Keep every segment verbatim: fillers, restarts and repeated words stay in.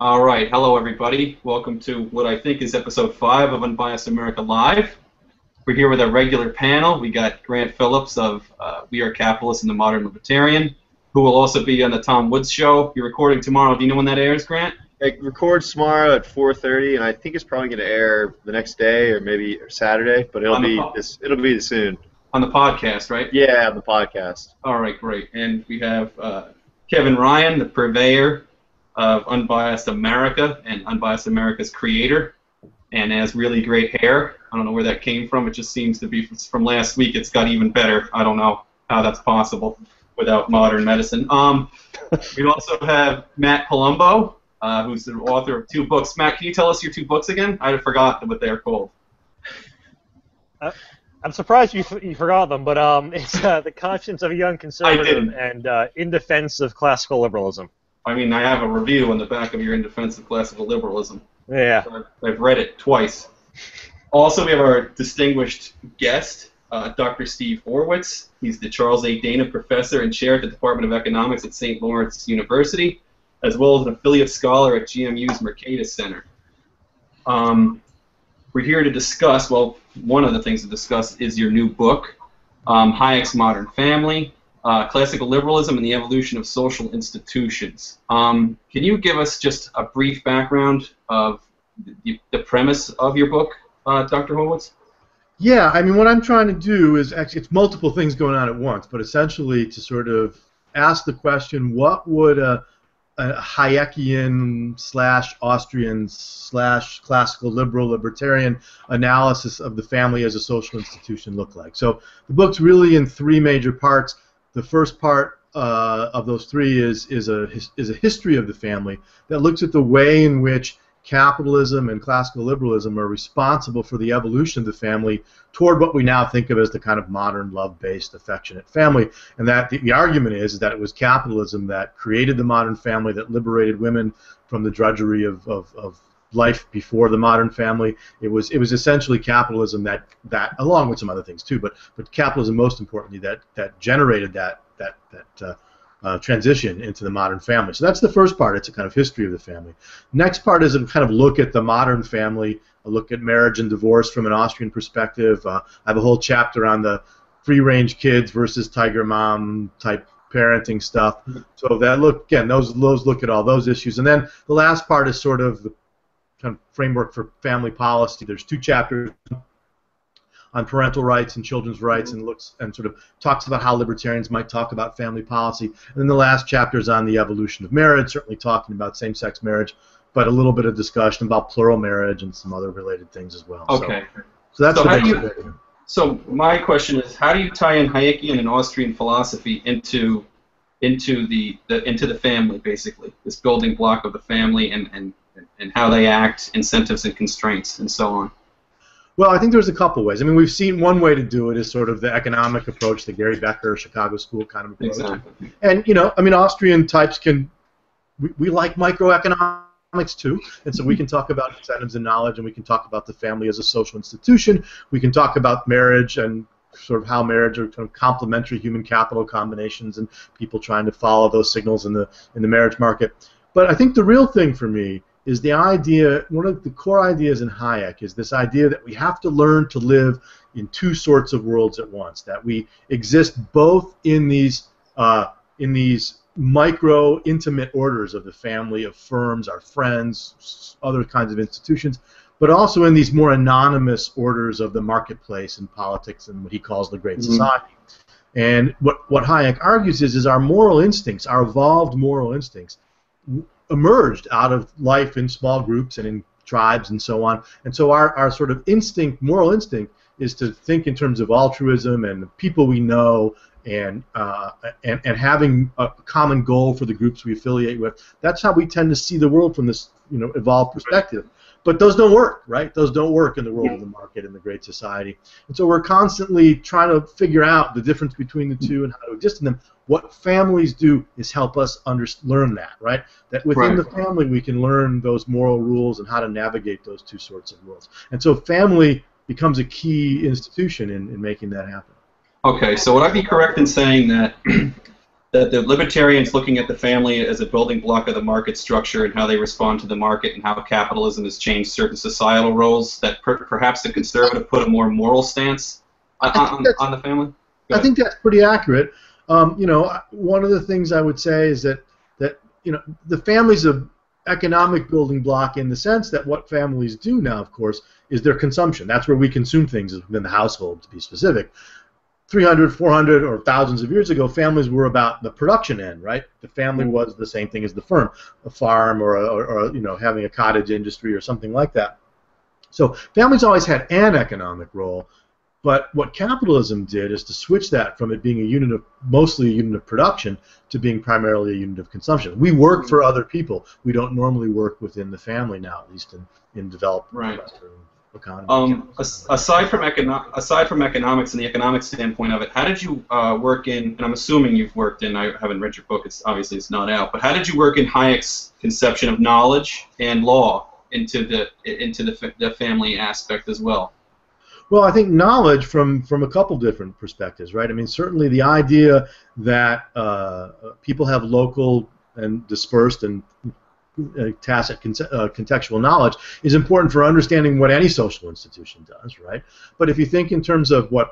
All right, hello everybody. Welcome to what I think is episode five of Unbiased America Live. We're here with our regular panel. We got Grant Phillips of uh, We Are Capitalists and the Modern Libertarian, who will also be on the Tom Woods Show. You're recording tomorrow. Do you know when that airs, Grant? It records tomorrow at four thirty, and I think it's probably going to air the next day or maybe Saturday, but it'll be this. It'll be soon. On the podcast, right? Yeah, on the podcast. All right, great. And we have uh, Kevin Ryan, the purveyor of Unbiased America and Unbiased America's creator, and has really great hair. I don't know where that came from. It just seems to be from last week. It's got even better. I don't know how that's possible without modern medicine. Um, we also have Matt Palumbo, uh, who's the author of two books. Matt, can you tell us your two books again? I forgot what they're called. Uh, I'm surprised you f you forgot them, but um, it's uh, The Conscience of a Young Conservative and uh, In Defense of Classical Liberalism. I mean, I have a review on the back of your In Defense of Classical Liberalism. Yeah. So I've, I've read it twice. Also, we have our distinguished guest, uh, Doctor Steve Horwitz. He's the Charles A. Dana Professor and Chair at the Department of Economics at Saint Lawrence University, as well as an affiliate scholar at G M U's Mercatus Center. Um, we're here to discuss, well, one of the things to discuss is your new book, um, Hayek's Modern Family, Uh, Classical Liberalism and the Evolution of Social Institutions. Um, can you give us just a brief background of the, the premise of your book, uh, Doctor Horwitz? Yeah, I mean, what I'm trying to do is, actually, it's multiple things going on at once, but essentially to sort of ask the question, what would a, a Hayekian slash Austrian slash classical liberal libertarian analysis of the family as a social institution look like? So the book's really in three major parts. The first part uh, of those three is is a is a history of the family that looks at the way in which capitalism and classical liberalism are responsible for the evolution of the family toward what we now think of as the kind of modern love-based affectionate family, and that the, the argument is, is that it was capitalism that created the modern family, that liberated women from the drudgery of of, of life before the modern family. It was it was essentially capitalism that that along with some other things too, but but capitalism most importantly that that generated that that that uh, uh, transition into the modern family. So that's the first part. It's a kind of history of the family. Next part is a kind of look at the modern family, a look at marriage and divorce from an Austrian perspective. Uh, I have a whole chapter on the free-range kids versus tiger mom type parenting stuff. So that look again those those look at all those issues, and then the last part is sort of the kind of framework for family policy. There's two chapters on parental rights and children's rights, and looks and sort of talks about how libertarians might talk about family policy. And then the last chapter is on the evolution of marriage, certainly talking about same-sex marriage, but a little bit of discussion about plural marriage and some other related things as well. Okay. So, so that's so, how do you, so my question is, how do you tie in Hayekian and Austrian philosophy into into the, the into the family, basically, this building block of the family and and and how they act, incentives and constraints, and so on? Well, I think there's a couple ways. I mean, we've seen one way to do it is sort of the economic approach, the Gary Becker, Chicago School kind of approach. Exactly. And, you know, I mean, Austrian types can, we, we like microeconomics too, and so we can talk about incentives and knowledge, and we can talk about the family as a social institution. We can talk about marriage and sort of how marriage are kind of complementary human capital combinations and people trying to follow those signals in the, in the marriage market. But I think the real thing for me is the idea, one of the core ideas in Hayek is this idea that we have to learn to live in two sorts of worlds at once, that we exist both in these uh, in these micro intimate orders of the family, of firms, our friends, other kinds of institutions, but also in these more anonymous orders of the marketplace and politics and what he calls the Great Society. Mm-hmm. And what, what Hayek argues is, is our moral instincts, our evolved moral instincts, emerged out of life in small groups and in tribes and so on. And so our, our sort of instinct, moral instinct, is to think in terms of altruism and the people we know and, uh, and, and having a common goal for the groups we affiliate with. That's how we tend to see the world from this, you know, evolved perspective. But those don't work, right? Those don't work in the world of the market and the Great Society. And so we're constantly trying to figure out the difference between the two and how to exist in them. What families do is help us under learn that, right? That within right. the family we can learn those moral rules and how to navigate those two sorts of worlds. And so family becomes a key institution in, in making that happen. Okay, so would I be correct in saying that that the libertarians looking at the family as a building block of the market structure and how they respond to the market and how capitalism has changed certain societal roles, that per perhaps the conservative put a more moral stance on, on, on the family? I think that's pretty accurate. Um, you know, one of the things I would say is that, that you know, the family's an economic building block in the sense that what families do now, of course, is their consumption. That's where we consume things, is within the household, to be specific. three hundred, four hundred, or thousands of years ago, families were about the production end, right? The family was the same thing as the firm, a farm or, a, or, or you know, having a cottage industry or something like that. So families always had an economic role, but what capitalism did is to switch that from it being a unit of, mostly a unit of production, to being primarily a unit of consumption. We work for other people. We don't normally work within the family now, at least in, in developed right. Economy. Um, aside from econo aside from economics and the economic standpoint of it, how did you uh, work in? And I'm assuming you've worked in. I haven't read your book. It's obviously it's not out. But how did you work in Hayek's conception of knowledge and law into the into the, the family aspect as well? Well, I think knowledge from from a couple different perspectives, right? I mean, certainly the idea that uh, people have local and dispersed and Uh, tacit con uh, contextual knowledge is important for understanding what any social institution does, right? But if you think in terms of what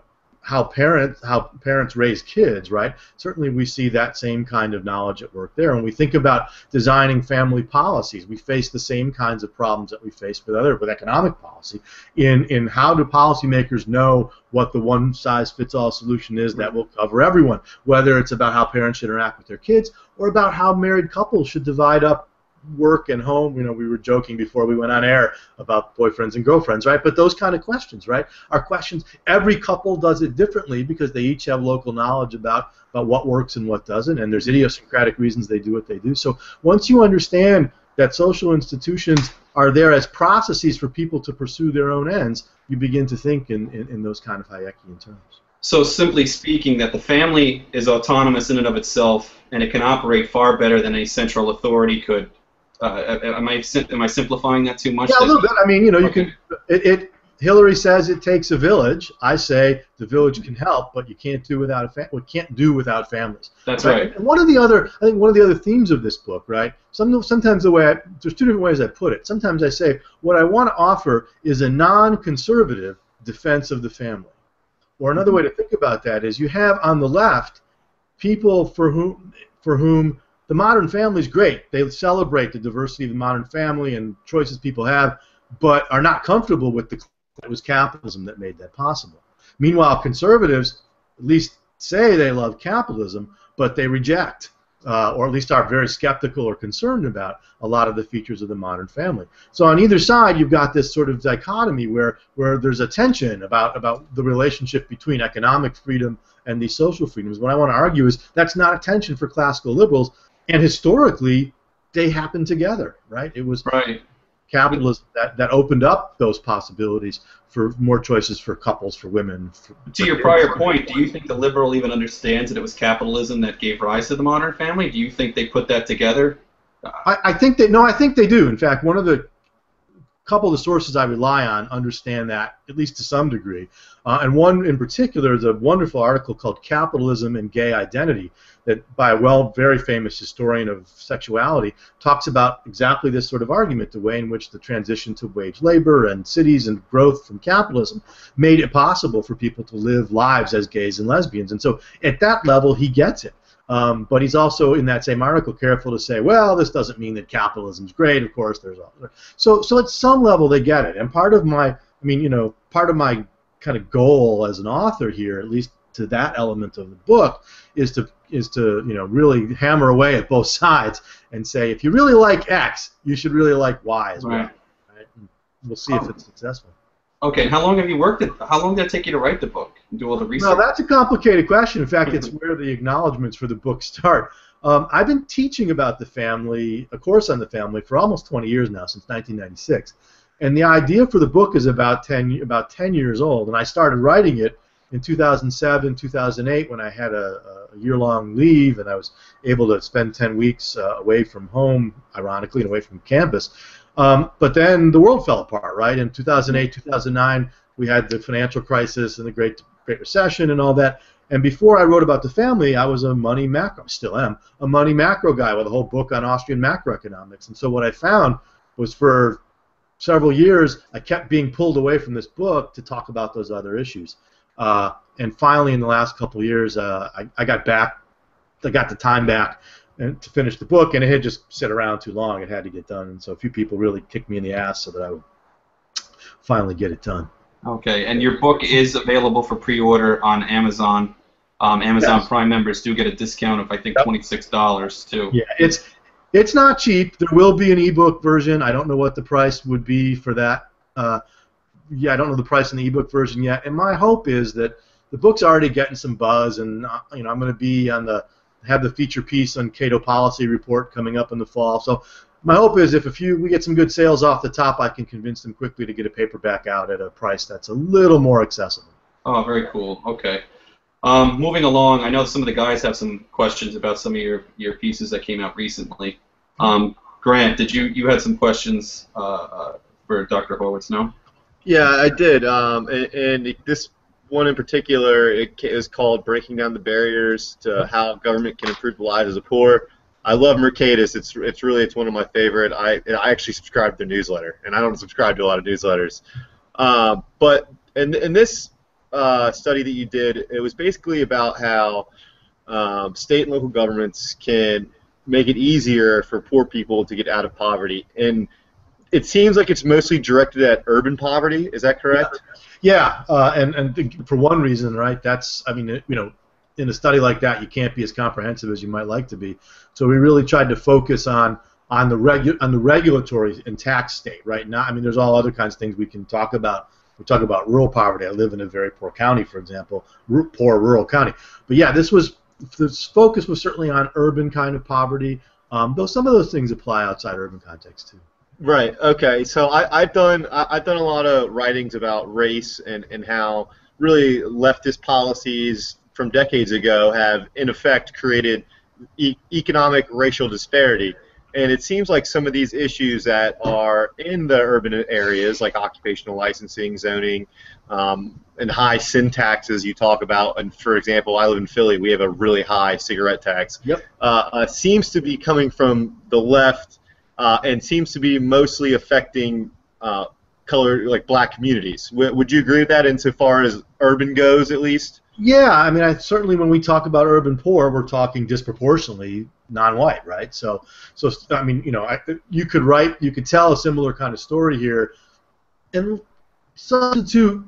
how parents how parents raise kids, right? Certainly we see that same kind of knowledge at work there. When we think about designing family policies, we face the same kinds of problems that we face with other with economic policy. In in how do policymakers know what the one-size-fits-all solution is that will cover everyone? Whether it's about how parents should interact with their kids or about how married couples should divide up work and home. You know, we were joking before we went on air about boyfriends and girlfriends, right? But those kind of questions, right, are questions. Every couple does it differently because they each have local knowledge about, about what works and what doesn't, and there's idiosyncratic reasons they do what they do. So once you understand that social institutions are there as processes for people to pursue their own ends, you begin to think in, in, in those kind of Hayekian terms. So simply speaking, that the family is autonomous in and of itself, and it can operate far better than a central authority could. Uh, am I am I simplifying that too much? Yeah, a little bit. I mean, you know, you okay. can. It, it Hillary says it takes a village. I say the village can help, but you can't do without a family. We can't do without families. That's right. right. And one of the other, I think, one of the other themes of this book, right? Some sometimes the way I, there's two different ways I put it. Sometimes I say what I want to offer is a non-conservative defense of the family. Or another way to think about that is you have on the left people for whom for whom. The modern family is great. They celebrate the diversity of the modern family and choices people have, but are not comfortable with the claim that it was capitalism that made that possible. Meanwhile, conservatives at least say they love capitalism, but they reject, uh, or at least are very skeptical or concerned about a lot of the features of the modern family. So on either side, you've got this sort of dichotomy where, where there's a tension about, about the relationship between economic freedom and these social freedoms. What I want to argue is that's not a tension for classical liberals. And historically, they happened together, right? It was right. capitalism that, that opened up those possibilities for more choices for couples, for women. For, to for your prior point, do you think the liberal even understands that it was capitalism that gave rise to the modern family? Do you think they put that together? I, I think they no, I think they do. In fact, one of the couple of the sources I rely on understand that, at least to some degree. Uh, and one in particular is a wonderful article called Capitalism and Gay Identity that by a well, very famous historian of sexuality talks about exactly this sort of argument, the way in which the transition to wage labor and cities and growth from capitalism made it possible for people to live lives as gays and lesbians. And so at that level, he gets it. Um, but he's also, in that same article, careful to say, well, this doesn't mean that capitalism's great. Of course, there's all. So, so at some level, they get it. And part of my, I mean, you know, part of my kind of goal as an author here, at least to that element of the book, is to, is to, you know, really hammer away at both sides and say, if you really like X, you should really like Y as well. Right. Right? And we'll see oh. if it's successful. Okay, how long have you worked at, how long did it take you to write the book and do all the research? Well, that's a complicated question. In fact, it's where the acknowledgments for the book start. Um, I've been teaching about the family, a course on the family, for almost twenty years now, since nineteen ninety-six. And the idea for the book is about ten, about ten years old, and I started writing it in two thousand seven, two thousand eight, when I had a, a year-long leave and I was able to spend ten weeks uh, away from home, ironically, and away from campus. Um, but then the world fell apart, right? In two thousand eight, two thousand nine, we had the financial crisis and the Great Great Recession and all that. And before I wrote about the family, I was a money macro, still am, a money macro guy with a whole book on Austrian macroeconomics. And so what I found was for several years, I kept being pulled away from this book to talk about those other issues. Uh, and finally, in the last couple of years, uh, I, I got back, I got the time back and, to finish the book, and it had just sat around too long. It had to get done. And so a few people really kicked me in the ass so that I would finally get it done. Okay, and your book is available for pre-order on Amazon. Um, Amazon yes. Prime members do get a discount of, I think, twenty-six dollars too. Yeah, it's it's not cheap. There will be an ebook version. I don't know what the price would be for that. Uh, yeah, I don't know the price in the ebook version yet. And my hope is that the book's already getting some buzz, and uh, you know, I'm going to be on the have the feature piece on Cato Policy Report coming up in the fall. So my hope is if a few we get some good sales off the top, I can convince them quickly to get a paperback out at a price that's a little more accessible. Oh, very cool. Okay. Um, moving along, I know some of the guys have some questions about some of your, your pieces that came out recently. Um, Grant, did you you had some questions uh, uh, for Doctor Horwitz? No. Yeah, I did. Um, and, and this one in particular it is called "Breaking Down the Barriers to How Government Can Improve the Lives of the Poor." I love Mercatus. It's it's really it's one of my favorite. I I actually subscribe to their newsletter, and I don't subscribe to a lot of newsletters. Uh, but in in this uh, study that you did, it was basically about how um, state and local governments can make it easier for poor people to get out of poverty. And it seems like it's mostly directed at urban poverty. Is that correct? Yeah, yeah. Uh, and and for one reason, right? That's I mean, you know. In a study like that, you can't be as comprehensive as you might like to be. So we really tried to focus on on the regu on the regulatory and tax state, right? Now, I mean, there's all other kinds of things we can talk about. We talk about rural poverty. I live in a very poor county, for example, r poor rural county. But yeah, this was this focus was certainly on urban kind of poverty, um, though some of those things apply outside urban context too. Right. Okay. So I, I've done I, I've done a lot of writings about race and and how really leftist policies from decades ago have in effect created e economic racial disparity, and it seems like some of these issues that are in the urban areas, like occupational licensing, zoning, um, and high sin taxes you talk about. And for example, I live in Philly. We have a really high cigarette tax. Yep. Uh, uh, seems to be coming from the left, uh, and seems to be mostly affecting uh, color, like black communities. W would you agree with that, insofar as urban goes, at least? Yeah, I mean, I, certainly when we talk about urban poor, we're talking disproportionately non-white, right? So, so I mean, you know, I, you could write, you could tell a similar kind of story here, and substitute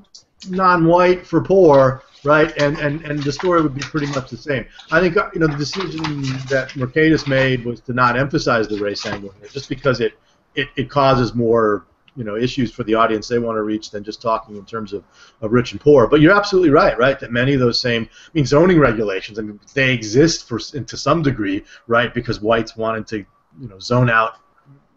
non-white for poor, right? And and and the story would be pretty much the same. I think you know the decision that Mercatus made was to not emphasize the race angle here, just because it it, it causes more, you know, issues for the audience they want to reach than just talking in terms of, of rich and poor. But you're absolutely right, right, that many of those same, I mean, zoning regulations, I mean, they exist for to some degree, right, because whites wanted to, you know, zone out,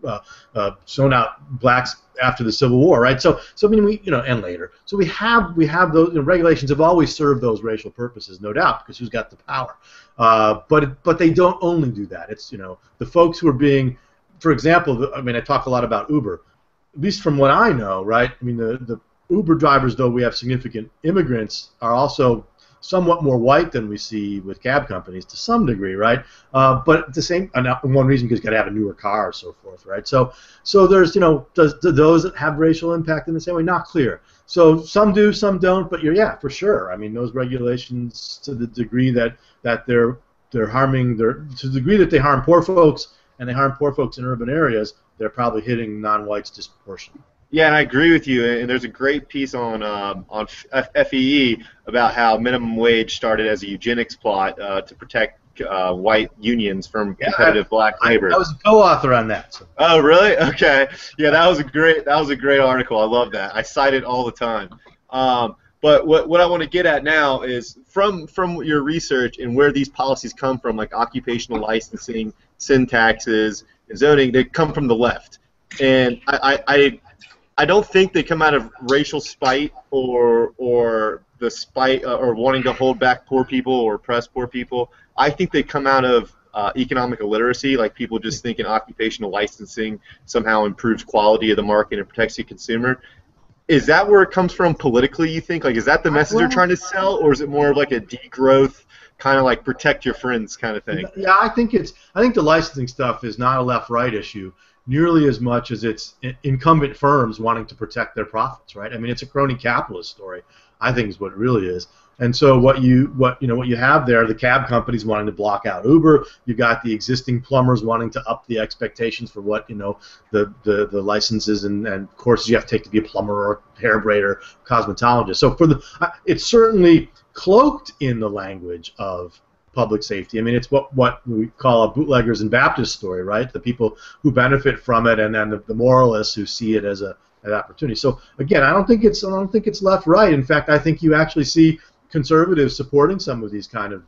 uh, uh, zone out blacks after the Civil War, right? So, so I mean, we, you know, and later. So we have, we have those, you know, regulations have always served those racial purposes, no doubt, because who's got the power? Uh, but, but they don't only do that. It's, you know, the folks who are being, for example, I mean, I talk a lot about Uber. At least from what I know, right? I mean, the, the Uber drivers, though we have significant immigrants, are also somewhat more white than we see with cab companies to some degree, right? Uh, but the same, and one reason because you've got to have a newer car or so forth, right? So, so there's, you know, does do those that have racial impact in the same way? Not clear. So some do, some don't. But you're, yeah, for sure. I mean, those regulations, to the degree that that they're they're harming their, to the degree that they harm poor folks and they harm poor folks in urban areas, they're probably hitting non-whites disproportionately. Yeah, and I agree with you. And there's a great piece on um, on F E E about how minimum wage started as a eugenics plot uh, to protect uh, white unions from competitive yeah, I, black labor. I, I was a co-author on that. So. Oh, really? Okay. Yeah, that was a great that was a great article. I love that. I cite it all the time. Um, but what what I want to get at now is from from your research and where these policies come from, like occupational licensing, sin taxes, zoning, they come from the left, and I, I I don't think they come out of racial spite or or the spite uh, or wanting to hold back poor people or oppress poor people. I think they come out of uh, economic illiteracy, like people just thinking occupational licensing somehow improves quality of the market and protects the consumer. Is that where it comes from politically, you think? Like, is that the message they're trying to sell, or is it more of like a degrowth, kind of like protect your friends kind of thing? Yeah, I think it's. I think the licensing stuff is not a left-right issue nearly as much as it's incumbent firms wanting to protect their profits, right? I mean, it's a crony capitalist story, I think, is what it really is. And so what you what you know what you have there, the cab companies wanting to block out Uber. You've got the existing plumbers wanting to up the expectations for what you know the the, the licenses and, and courses you have to take to be a plumber or hair braider, cosmetologist. So for the it's certainly cloaked in the language of public safety. I mean, it's what what we call a bootleggers and Baptist story, right? The people who benefit from it, and then the, the moralists who see it as a an opportunity. So again, I don't think it's I don't think it's left right. In fact, I think you actually see conservatives supporting some of these kind of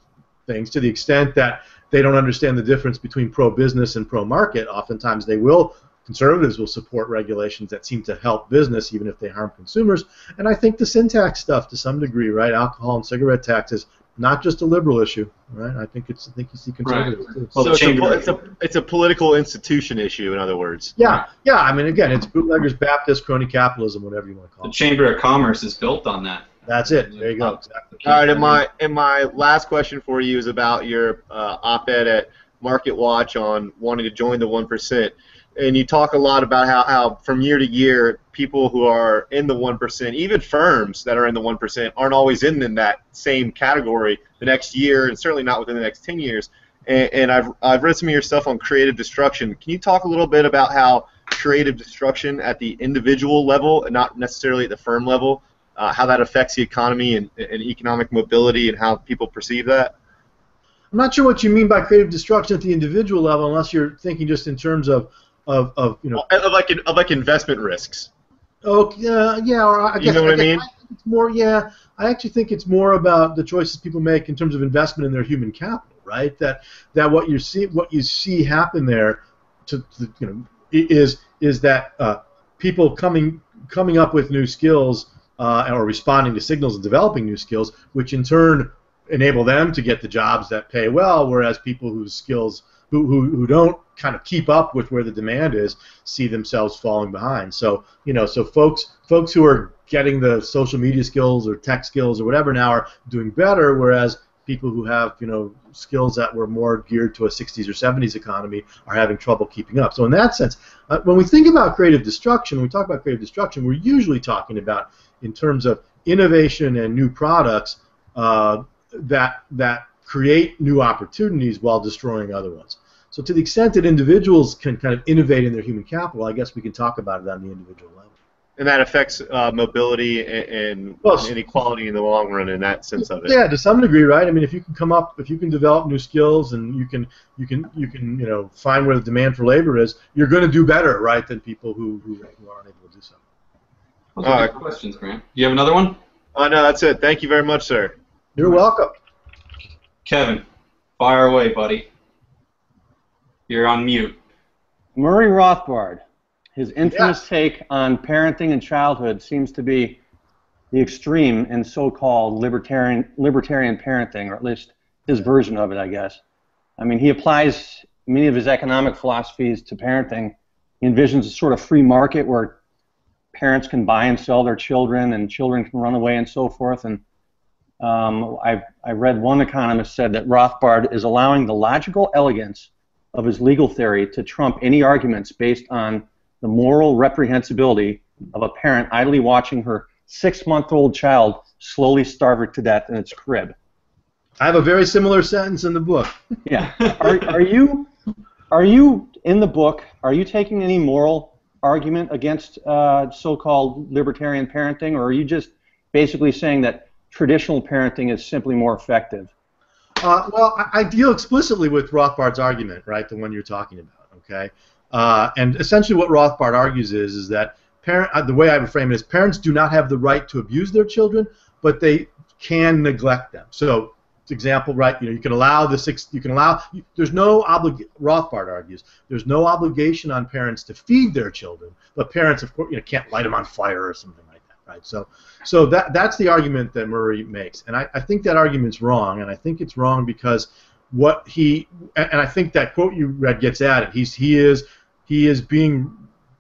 things to the extent that they don't understand the difference between pro-business and pro-market. Oftentimes they will, conservatives will support regulations that seem to help business even if they harm consumers. And I think the sin tax stuff to some degree, right, alcohol and cigarette taxes, not just a liberal issue, right? I think it's I think you see conservatives right. too. Well, so it's, a, it's a it's a political institution issue, in other words. Yeah, yeah. I mean, again, it's bootleggers, Baptist, crony capitalism, whatever you want to call it. The Chamber of Commerce is built on that. That's it. There you go. Exactly. All right, and my and my last question for you is about your uh, op-ed at Market Watch on wanting to join the one percent. And you talk a lot about how, how from year to year, people who are in the one percent, even firms that are in the one percent, aren't always in, in that same category the next year, and certainly not within the next ten years. And, and I've, I've read some of your stuff on creative destruction. Can you talk a little bit about how creative destruction at the individual level, and not necessarily at the firm level, uh, how that affects the economy and, and economic mobility and how people perceive that? I'm not sure what you mean by creative destruction at the individual level, unless you're thinking just in terms of Of, of you know of like of like investment risks. Oh yeah, yeah. Or I guess, you know what I, I mean? I it's more yeah. I actually think it's more about the choices people make in terms of investment in their human capital, right? That that what you see what you see happen there, to, to you know, is is that uh, people coming coming up with new skills uh, or responding to signals and developing new skills, which in turn enable them to get the jobs that pay well, whereas people whose skills Who, who, who don't kind of keep up with where the demand is see themselves falling behind. So you know, so folks folks who are getting the social media skills or tech skills or whatever now are doing better, whereas people who have you know skills that were more geared to a sixties or seventies economy are having trouble keeping up. So in that sense, uh, when we think about creative destruction, when we talk about creative destruction, we're usually talking about in terms of innovation and new products uh, that that. create new opportunities while destroying other ones. So to the extent that individuals can kind of innovate in their human capital, I guess we can talk about it on the individual level. And that affects uh, mobility and, and well, inequality in the long run, in that sense of it. Yeah, to some degree, right? I mean, if you can come up, if you can develop new skills, and you can, you can, you can, you know, find where the demand for labor is, you're going to do better, right, than people who who, who aren't able to do so. Those are good questions, Grant. Do you have another one? Uh, no, that's it. Thank you very much, sir. You're welcome. Kevin, fire away, buddy. You're on mute. Murray Rothbard, his infamous yeah. take on parenting and childhood seems to be the extreme in so-called libertarian libertarian parenting, or at least his version of it, I guess. I mean, he applies many of his economic philosophies to parenting. He envisions a sort of free market where parents can buy and sell their children, and children can run away and so forth. And Um, I, I read one economist said that Rothbard is allowing the logical elegance of his legal theory to trump any arguments based on the moral reprehensibility of a parent idly watching her six-month-old child slowly starve her to death in its crib. I have a very similar sentence in the book. Yeah. Are, are you, are you in the book, are you taking any moral argument against uh, so-called libertarian parenting, or are you just basically saying that traditional parenting is simply more effective? Uh, well, I, I deal explicitly with Rothbard's argument, right, the one you're talking about, okay? Uh, and essentially what Rothbard argues is, is that parent, uh, the way I would frame it is parents do not have the right to abuse their children, but they can neglect them. So, example, right, you know, you can allow the six, you can allow, you, there's no obligation, Rothbard argues, there's no obligation on parents to feed their children, but parents, of course, you know, can't light them on fire or something. Right. So, so that that's the argument that Murray makes, and I, I think that argument's wrong, and I think it's wrong because what he and I think that quote you read gets at it. He's he is he is being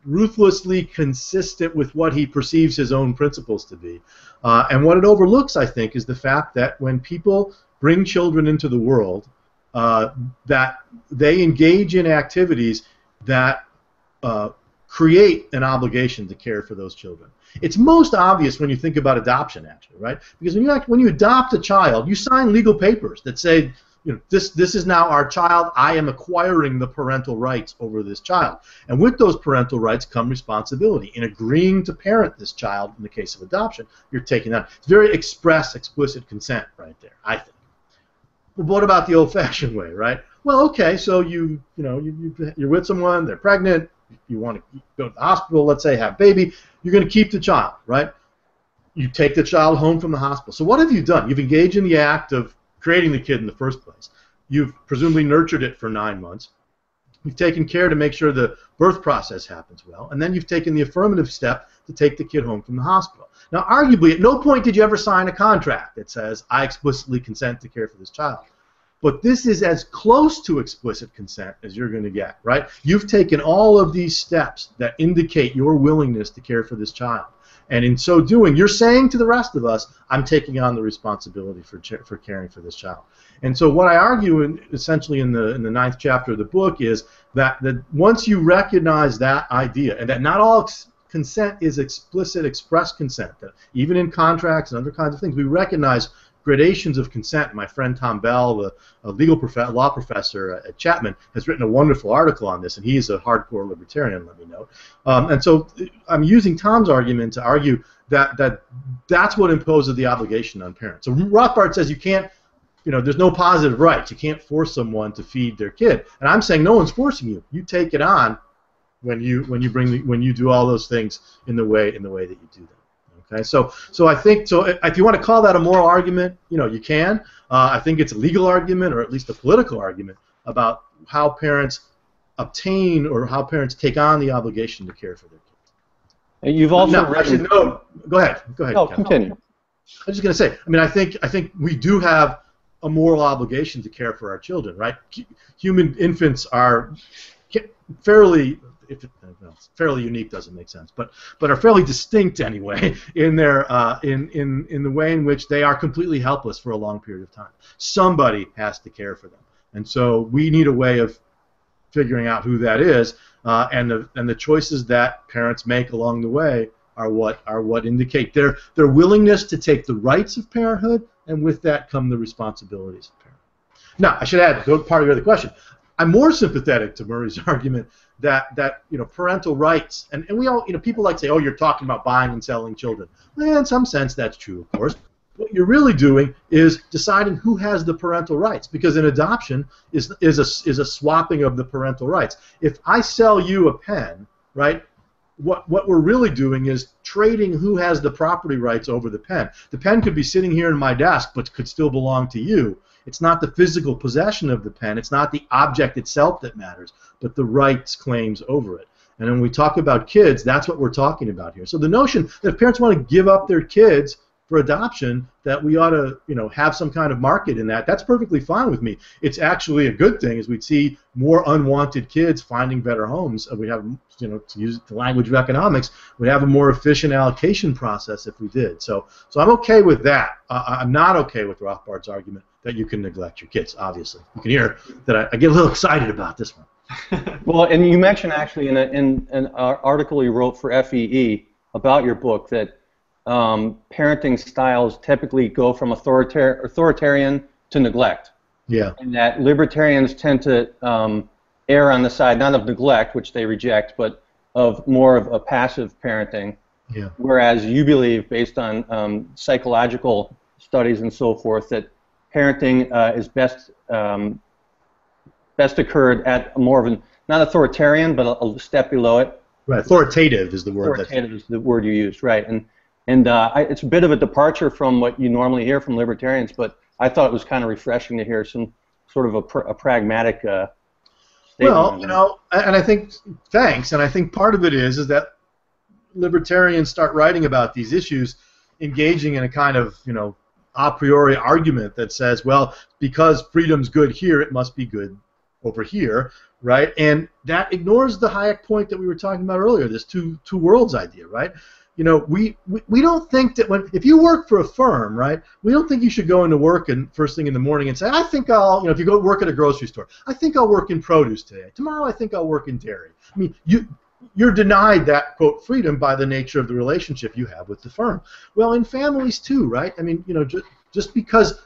ruthlessly consistent with what he perceives his own principles to be. Uh, and what it overlooks, I think, is the fact that when people bring children into the world, uh, that they engage in activities that uh, create an obligation to care for those children. It's most obvious when you think about adoption, actually, right? Because when you act, when you adopt a child, you sign legal papers that say, you know, this this is now our child. I am acquiring the parental rights over this child, and with those parental rights come responsibility. In agreeing to parent this child, in the case of adoption, you're taking that. It's very express, explicit consent, right there, I think. But what about the old-fashioned way, right? Well, okay, so you you know you, you you're with someone, they're pregnant. You want to go to the hospital, let's say, have a baby, you're going to keep the child, right? You take the child home from the hospital. So what have you done? You've engaged in the act of creating the kid in the first place. You've presumably nurtured it for nine months. You've taken care to make sure the birth process happens well, and then you've taken the affirmative step to take the kid home from the hospital. Now, arguably, at no point did you ever sign a contract that says, I explicitly consent to care for this child. But this is as close to explicit consent as you're going to get, right? You've taken all of these steps that indicate your willingness to care for this child. And in so doing, you're saying to the rest of us, I'm taking on the responsibility for, for caring for this child. And so what I argue in, essentially in the, in the ninth chapter of the book is that, that once you recognize that idea, and that not all ex consent is explicit, express consent, that even in contracts and other kinds of things, we recognize gradations of consent. My friend Tom Bell, the a legal prof law professor at Chapman, has written a wonderful article on this, and he is a hardcore libertarian, let me note. Um, and so I'm using Tom's argument to argue that, that that's what imposes the obligation on parents. So Rothbard says you can't, you know, there's no positive rights. You can't force someone to feed their kid. And I'm saying no one's forcing you. You take it on when you when you bring the, when you do all those things in the way in the way that you do them. Okay, so so I think so. If you want to call that a moral argument, you know, you can. Uh, I think it's a legal argument, or at least a political argument, about how parents obtain or how parents take on the obligation to care for their kids. You've also no, written. Actually, no, go ahead. Go ahead. No, Kevin. Continue. I was just going to say. I mean, I think I think we do have a moral obligation to care for our children, right? Human infants are fairly. If it, no, it's fairly unique doesn't make sense, but but are fairly distinct anyway in their uh, in in in the way in which they are completely helpless for a long period of time. Somebody has to care for them, and so we need a way of figuring out who that is, uh, and the and the choices that parents make along the way are what are what indicate their their willingness to take the rights of parenthood, and with that come the responsibilities of parenthood. Now, I should add, part of your other question. I'm more sympathetic to Murray's argument that that you know parental rights and, and we all you know people like to say, oh, you're talking about buying and selling children. Well, in some sense that's true, of course. What you're really doing is deciding who has the parental rights, because an adoption is is a is a swapping of the parental rights. If I sell you a pen, right, what what we're really doing is trading who has the property rights over the pen. The pen could be sitting here in my desk but could still belong to you. It's not the physical possession of the pen. It's not the object itself that matters, but the rights claims over it. And when we talk about kids, that's what we're talking about here. So the notion that if parents want to give up their kids for adoption, that we ought to, you know, have some kind of market in that, that's perfectly fine with me. It's actually a good thing, as we'd see more unwanted kids finding better homes. We have, you know, to use the language of economics, we'd have a more efficient allocation process if we did. So, so I'm okay with that. Uh, I'm not okay with Rothbard's argument that you can neglect your kids, obviously. You can hear that I, I get a little excited about this one. Well, and you mentioned actually in, a, in an article you wrote for F E E about your book that um, parenting styles typically go from authoritar authoritarian to neglect. Yeah. And that libertarians tend to um, err on the side, not of neglect, which they reject, but of more of a passive parenting. Yeah. Whereas you believe, based on um, psychological studies and so forth, that parenting uh, is best um, best occurred at more of an, not authoritarian, but a, a step below it. Right, authoritative is the word. Authoritative that's... is the word you used, right? And and uh, I, it's a bit of a departure from what you normally hear from libertarians, but I thought it was kind of refreshing to hear some sort of a, pr a pragmatic uh, statement. Well, you know, and I think thanks, and I think part of it is is that libertarians start writing about these issues, engaging in a kind of you know. a priori argument that says, well, because freedom's good here, it must be good over here, right? And that ignores the Hayek point that we were talking about earlier, this two two worlds idea, right? You know, we, we, we don't think that when, if you work for a firm, right, we don't think you should go into work and first thing in the morning and say, I think I'll, you know, if you go work at a grocery store, I think I'll work in produce today. Tomorrow I think I'll work in dairy. I mean, you, you're denied that, quote, freedom by the nature of the relationship you have with the firm. Well, in families too, right? I mean, you know, just, just because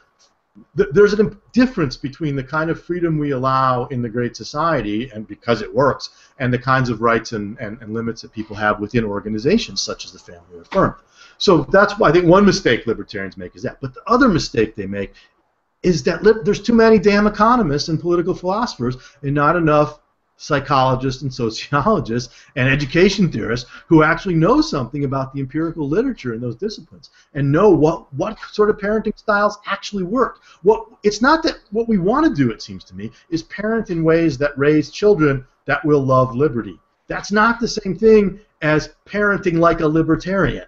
th there's a difference between the kind of freedom we allow in the Great Society, and because it works, and the kinds of rights and, and, and limits that people have within organizations such as the family or firm. So that's why I think one mistake libertarians make is that. But the other mistake they make is that lib there's too many damn economists and political philosophers and not enough psychologists and sociologists and education theorists who actually know something about the empirical literature in those disciplines and know what what sort of parenting styles actually work. What it's not that what we want to do, it seems to me, is parent in ways that raise children that will love liberty. That's not the same thing as parenting like a libertarian.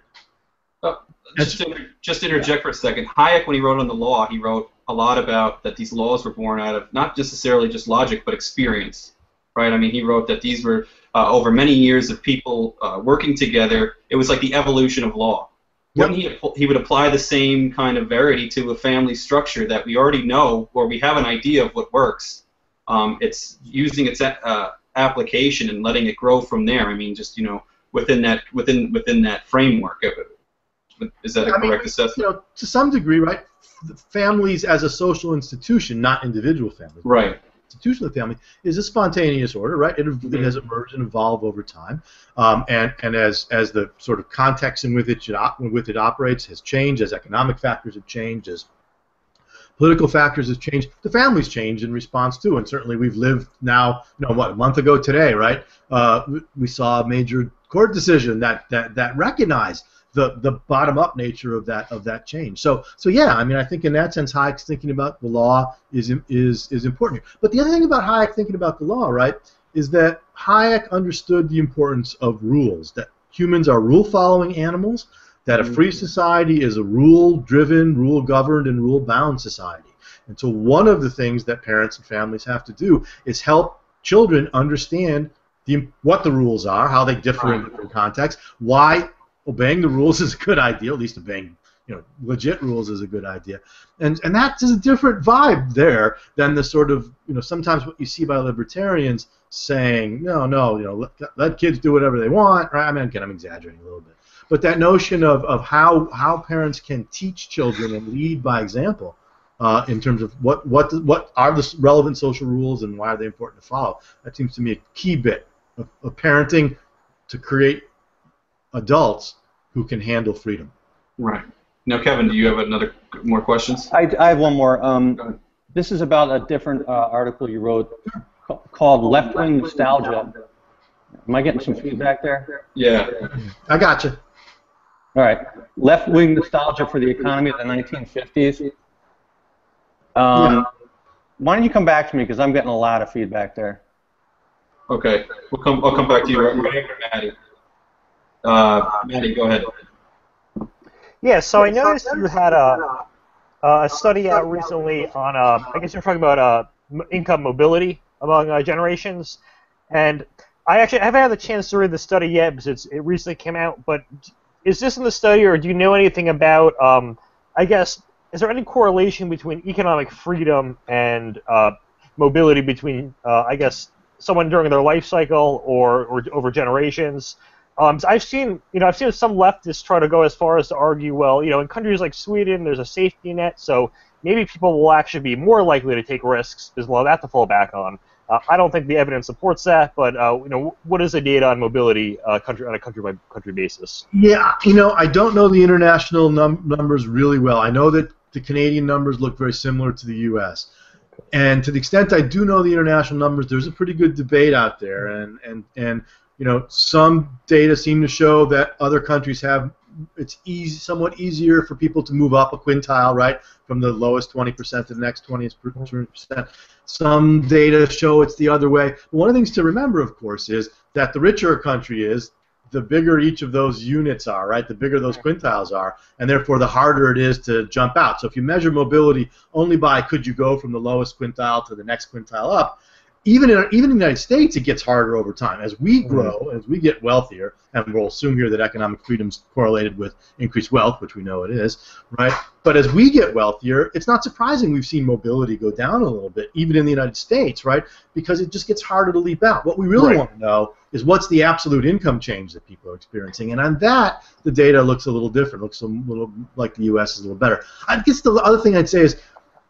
Uh, just, inter just interject yeah. for a second. Hayek, when he wrote on the law, he wrote a lot about that these laws were born out of not necessarily just logic but experience. Right? I mean, he wrote that these were uh, over many years of people uh, working together. It was like the evolution of law. Yep. Wouldn't he, he would apply the same kind of verity to a family structure that we already know, or we have an idea of what works. Um, it's using its uh, application and letting it grow from there. I mean, just you know, within that within within that framework. Is that a I correct mean, assessment? You know, to some degree, right? Families as a social institution, not individual families. Right. Institution of the family is a spontaneous order, right? It, it has emerged and evolved over time, um, and and as as the sort of context in which it op with it operates has changed, as economic factors have changed, as political factors have changed, the family's changed in response to. And certainly, we've lived now, you know, what a month ago today, right? Uh, we saw a major court decision that that that recognized the the bottom up nature of that of that change. So so yeah, I mean, I think in that sense Hayek's thinking about the law is is is important. But the other thing about Hayek thinking about the law, right, is that Hayek understood the importance of rules, that humans are rule following animals, that a free society is a rule driven, rule governed and rule bound society. And so one of the things that parents and families have to do is help children understand the what the rules are, how they differ in different contexts, why obeying the rules is a good idea, at least obeying, you know, legit rules is a good idea. And and that's a different vibe there than the sort of, you know, sometimes what you see by libertarians saying, no, no, you know, let, let kids do whatever they want, right? I mean, again, I'm exaggerating a little bit. But that notion of, of how, how parents can teach children and lead by example uh, in terms of what, what, what are the relevant social rules and why are they important to follow, that seems to me a key bit of, of parenting to create adults who can handle freedom. Right. Now, Kevin, do you have another more questions? I, I have one more. Um, this is about a different uh, article you wrote called Left-Wing Nostalgia. Am I getting some feedback there? Yeah. I got you. All right. Left-Wing Nostalgia for the Economy of the nineteen fifties. Um, yeah. Why don't you come back to me, because I'm getting a lot of feedback there. Okay. We'll come, I'll come back to you right after Maddie. Uh, Maddie, go ahead. Yeah, so I noticed you had a, a study out recently on, uh, I guess you're talking about uh, income mobility among uh, generations, and I actually haven't had the chance to read the study yet because it's, it recently came out, but is this in the study, or do you know anything about, um, I guess, is there any correlation between economic freedom and uh, mobility between, uh, I guess, someone during their life cycle or, or over generations? Um, so I've seen, you know, I've seen some leftists try to go as far as to argue, well, you know, in countries like Sweden, there's a safety net, so maybe people will actually be more likely to take risks because we'll have that to fall back on. Uh, I don't think the evidence supports that, but uh, you know, what is the data on mobility uh, country on a country by country basis? Yeah, you know, I don't know the international num numbers really well. I know that the Canadian numbers look very similar to the U S and to the extent I do know the international numbers, there's a pretty good debate out there, and and and. You know, some data seem to show that other countries have it's easy, somewhat easier for people to move up a quintile, right, from the lowest twenty percent to the next twentieth percent. Some data show it's the other way. But one of the things to remember, of course, is that the richer a country is, the bigger each of those units are, right? The bigger those quintiles are, and therefore the harder it is to jump out. So if you measure mobility only by could you go from the lowest quintile to the next quintile up, even in our, even in the United States, it gets harder over time. As we grow, as we get wealthier, and we'll assume here that economic freedom's correlated with increased wealth, which we know it is, right? But as we get wealthier, it's not surprising we've seen mobility go down a little bit, even in the United States, right? Because it just gets harder to leap out. What we really right. want to know is what's the absolute income change that people are experiencing. And on that, the data looks a little different, looks a little like the U S is a little better. I guess the other thing I'd say is,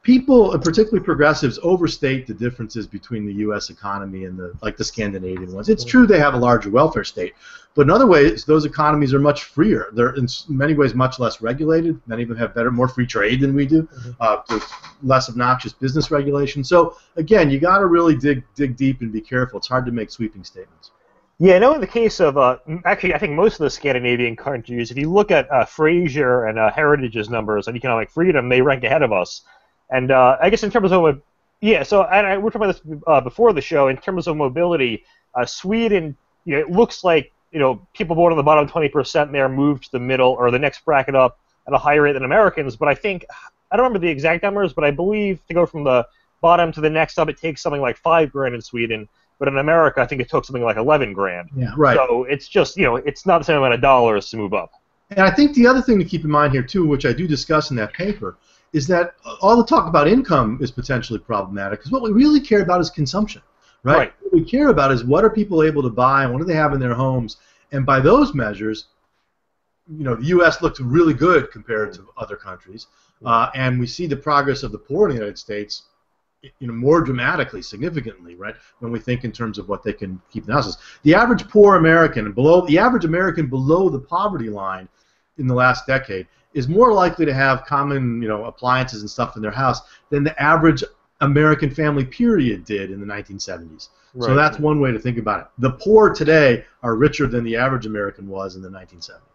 people, and particularly progressives, overstate the differences between the U S economy and the like the Scandinavian ones. It's true they have a larger welfare state, but in other ways, those economies are much freer. They're in many ways much less regulated. Many of them have better, more free trade than we do. Mm-hmm. uh, there's less obnoxious business regulation. So again, you got to really dig dig deep and be careful. It's hard to make sweeping statements. Yeah, I know in the case of, uh, actually, I think most of the Scandinavian countries, if you look at uh, Fraser and uh, Heritage's numbers on economic freedom, they rank ahead of us. And uh, I guess in terms of, yeah, so and I, we were talking about this uh, before the show, in terms of mobility, uh, Sweden, you know, it looks like, you know, people born in the bottom twenty percent there move to the middle or the next bracket up at a higher rate than Americans, but I think, I don't remember the exact numbers, but I believe to go from the bottom to the next up, it takes something like five grand in Sweden, but in America, I think it took something like eleven grand. Yeah, right. So it's just, you know, it's not the same amount of dollars to move up. And I think the other thing to keep in mind here, too, which I do discuss in that paper, is that all the talk about income is potentially problematic because what we really care about is consumption, right? right? What we care about is what are people able to buy and what do they have in their homes, and by those measures, you know, the U S looks really good compared to other countries, uh, and we see the progress of the poor in the United States, you know, more dramatically, significantly, right, when we think in terms of what they can keep in houses. The average poor American, below the average American below the poverty line in the last decade, is more likely to have common, you know, appliances and stuff in their house than the average American family period did in the nineteen seventies. Right. So that's one way to think about it. The poor today are richer than the average American was in the nineteen seventies.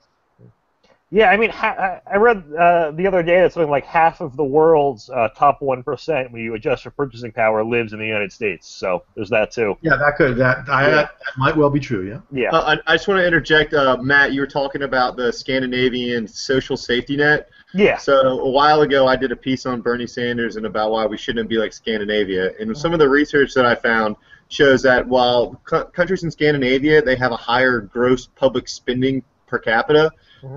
Yeah, I mean, ha I read uh, the other day that something like half of the world's uh, top one percent, when you adjust for purchasing power, lives in the United States. So there's that too. Yeah, that could that I, yeah. that might well be true. Yeah. Yeah. Uh, I, I just want to interject, uh, Matt. You were talking about the Scandinavian social safety net. Yeah. So a while ago, I did a piece on Bernie Sanders and about why we shouldn't be like Scandinavia. And some of the research that I found shows that while co countries in Scandinavia, they have a higher gross public spending per capita.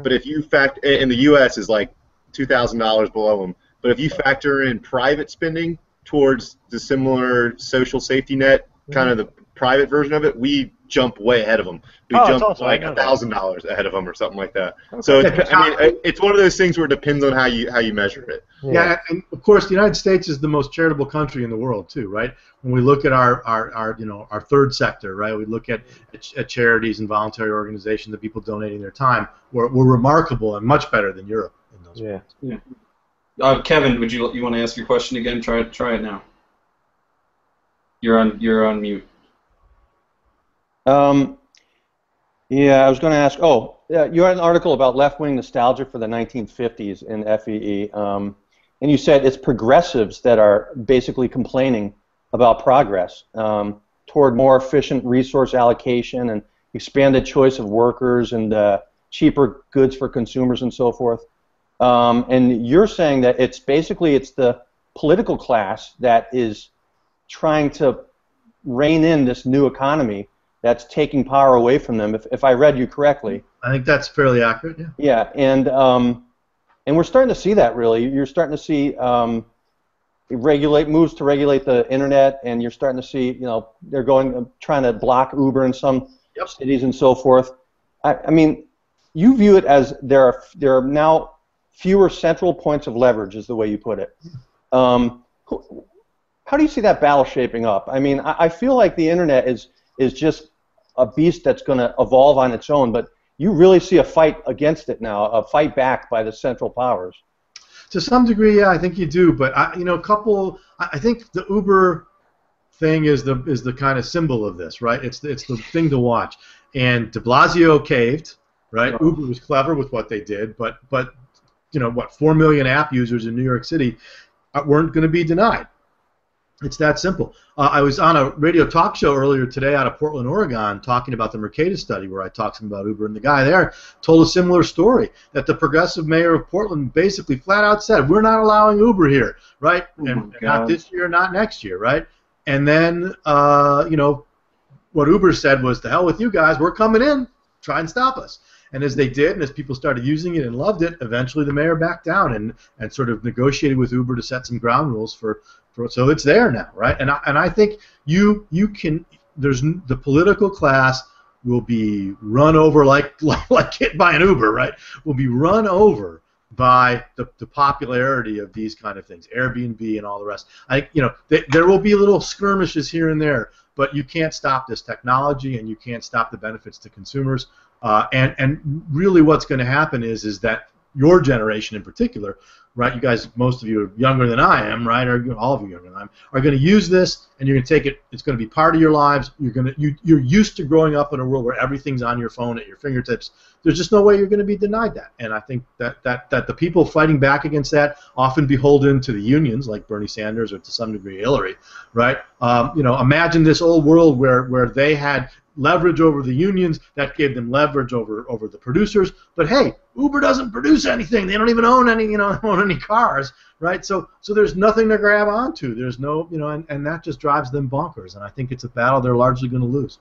But if you fact, and the U S is like two thousand dollars below them, but if you factor in private spending towards the similar social safety net, kind of the private version of it, we jump way ahead of them. We oh, jump like one thousand dollars ahead of them or something like that. So, it's, I mean, it's one of those things where it depends on how you, how you measure it. Yeah. yeah, and of course, the United States is the most charitable country in the world, too, right? When we look at our, our, our you know, our third sector, right, we look at, at, at charities and voluntary organizations, the people donating their time, we're, we're remarkable and much better than Europe in those yeah. yeah. Uh, Kevin, would you, you want to ask your question again? Try, try it now. You're on, you're on mute. Um, yeah, I was going to ask, oh, yeah, you had an article about left-wing nostalgia for the nineteen fifties in F E E, um, and you said it's progressives that are basically complaining about progress um, toward more efficient resource allocation and expanded choice of workers and uh, cheaper goods for consumers and so forth. Um, and you're saying that it's basically it's the political class that is trying to rein in this new economy that's taking power away from them, if, if I read you correctly. I think that's fairly accurate, yeah. Yeah, and, um, and we're starting to see that, really. You're starting to see um, regulate moves to regulate the Internet, and you're starting to see, you know, they're going trying to block Uber in some yep. cities and so forth. I, I mean, you view it as there are, there are now fewer central points of leverage, is the way you put it. Um, how do you see that battle shaping up? I mean, I, I feel like the Internet is, is just a beast that's going to evolve on its own, but you really see a fight against it now, a fight back by the central powers. To some degree, yeah, I think you do, but I, you know, a couple. I think the Uber thing is the is the kind of symbol of this, right? It's it's the thing to watch. And De Blasio caved, right? Oh. Uber was clever with what they did, but but you know what? Four million app users in New York City weren't going to be denied. It's that simple. Uh, I was on a radio talk show earlier today out of Portland, Oregon, talking about the Mercatus study where I talked some about Uber, and the guy there told a similar story, that the progressive mayor of Portland basically flat out said, we're not allowing Uber here, right? Oh and, and not this year, not next year, right? And then, uh, you know, what Uber said was, to hell with you guys, we're coming in, try and stop us. And as they did, and as people started using it and loved it, eventually the mayor backed down and, and sort of negotiated with Uber to set some ground rules for, for so it's there now, right? And I, and I think you you can, there's the political class will be run over like like, like hit by an Uber, right? Will be run over by the, the popularity of these kind of things, Airbnb and all the rest. I you know they, there will be little skirmishes here and there, but you can't stop this technology, and you can't stop the benefits to consumers. Uh, and and really, what's going to happen is is that your generation in particular, right? You guys, most of you are younger than I am, right? Or all of you younger than I am, are going to use this, and you're going to take it. It's going to be part of your lives. You're going to you you're used to growing up in a world where everything's on your phone at your fingertips. There's just no way you're going to be denied that. And I think that that that the people fighting back against that, often beholden to the unions, like Bernie Sanders, or to some degree Hillary, right? Um, you know, imagine this old world where where they had leverage over the unions, that gave them leverage over over the producers. But hey, Uber doesn't produce anything. They don't even own any, you know, own any cars, right? So so there's nothing to grab onto. There's no, you know, and, and that just drives them bonkers. And I think it's a battle they're largely going to lose.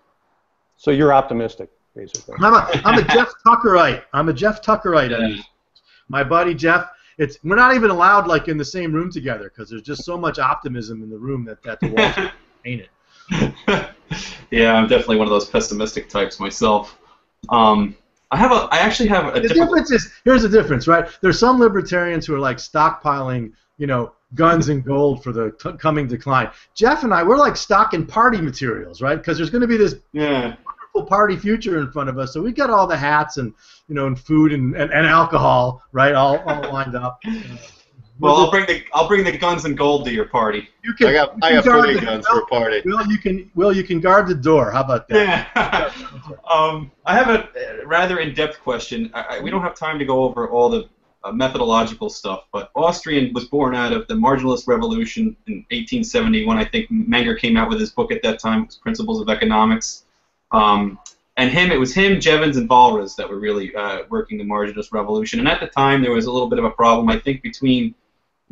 So you're optimistic, basically. I'm a, I'm a Jeff Tuckerite. I'm a Jeff Tuckerite. Yeah. My buddy Jeff. It's we're not even allowed like in the same room together because there's just so much optimism in the room that that the walls paint it. Yeah, I'm definitely one of those pessimistic types myself. Um, I have a, I actually have a. The difference is here's the difference, right? There's some libertarians who are like stockpiling, you know, guns and gold for the t coming decline. Jeff and I, we're like stocking party materials, right? Because there's going to be this yeah. wonderful party future in front of us, so we got all the hats and you know and food and and, and alcohol, right? All all lined up. Uh, Well, I'll bring the I'll bring the guns and gold to your party. You can, I got I got plenty of guns for a party. Will, you can Will, you can guard the door. How about that? Yeah. um, I have a rather in-depth question. I, I, we don't have time to go over all the uh, methodological stuff, but Austrian was born out of the Marginalist Revolution in eighteen seventy, when I think Menger came out with his book at that time, Principles of Economics. Um, and him, it was him, Jevons, and Walras that were really uh, working the Marginalist Revolution. And at the time, there was a little bit of a problem, I think, between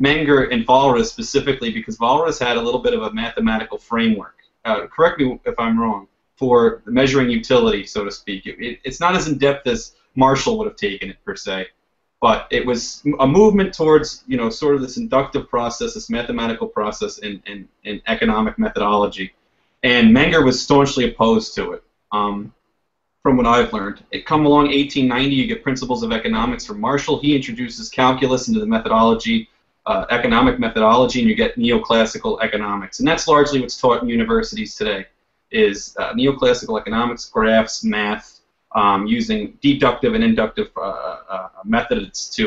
Menger and Walras specifically, because Walras had a little bit of a mathematical framework, uh, correct me if I'm wrong, for measuring utility, so to speak. It, it's not as in-depth as Marshall would have taken it, per se, but it was a movement towards, you know, sort of this inductive process, this mathematical process in, in, in economic methodology, and Menger was staunchly opposed to it, um, from what I've learned. It come along eighteen ninety, you get Principles of Economics from Marshall. He introduces calculus into the methodology, Uh, economic methodology, and you get neoclassical economics, and that's largely what's taught in universities today, is uh, neoclassical economics, graphs, math, um, using deductive and inductive uh, uh, methods to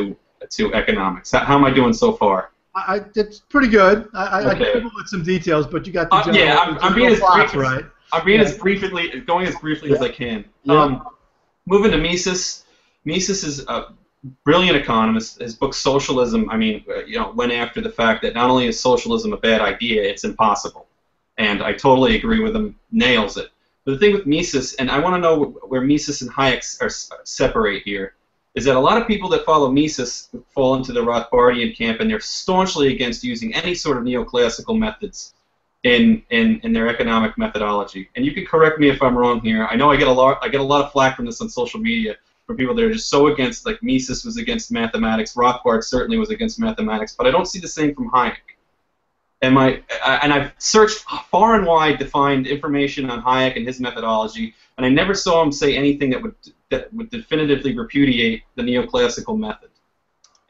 to economics. How, how am I doing so far? I, it's pretty good. I, okay. I can with some details, but you got the general, uh, yeah. I'm, the I'm being as brief, as, right? I'm being yeah. as briefly going as briefly yeah. as I can. Yeah. Um, moving to Mises. Mises is uh, brilliant economist. His book Socialism, I mean, you know, went after the fact that not only is socialism a bad idea, it's impossible. And I totally agree with him. Nails it. But the thing with Mises, and I want to know where Mises and Hayek are separate here, is that a lot of people that follow Mises fall into the Rothbardian camp, and they're staunchly against using any sort of neoclassical methods in in, in their economic methodology. And you can correct me if I'm wrong here. I know I get a lot I get a lot of flack from this on social media, for people that are just so against, like Mises was against mathematics, Rothbard certainly was against mathematics, but I don't see the same from Hayek. And, my, and I've searched far and wide to find information on Hayek and his methodology, and I never saw him say anything that would, that would definitively repudiate the neoclassical method,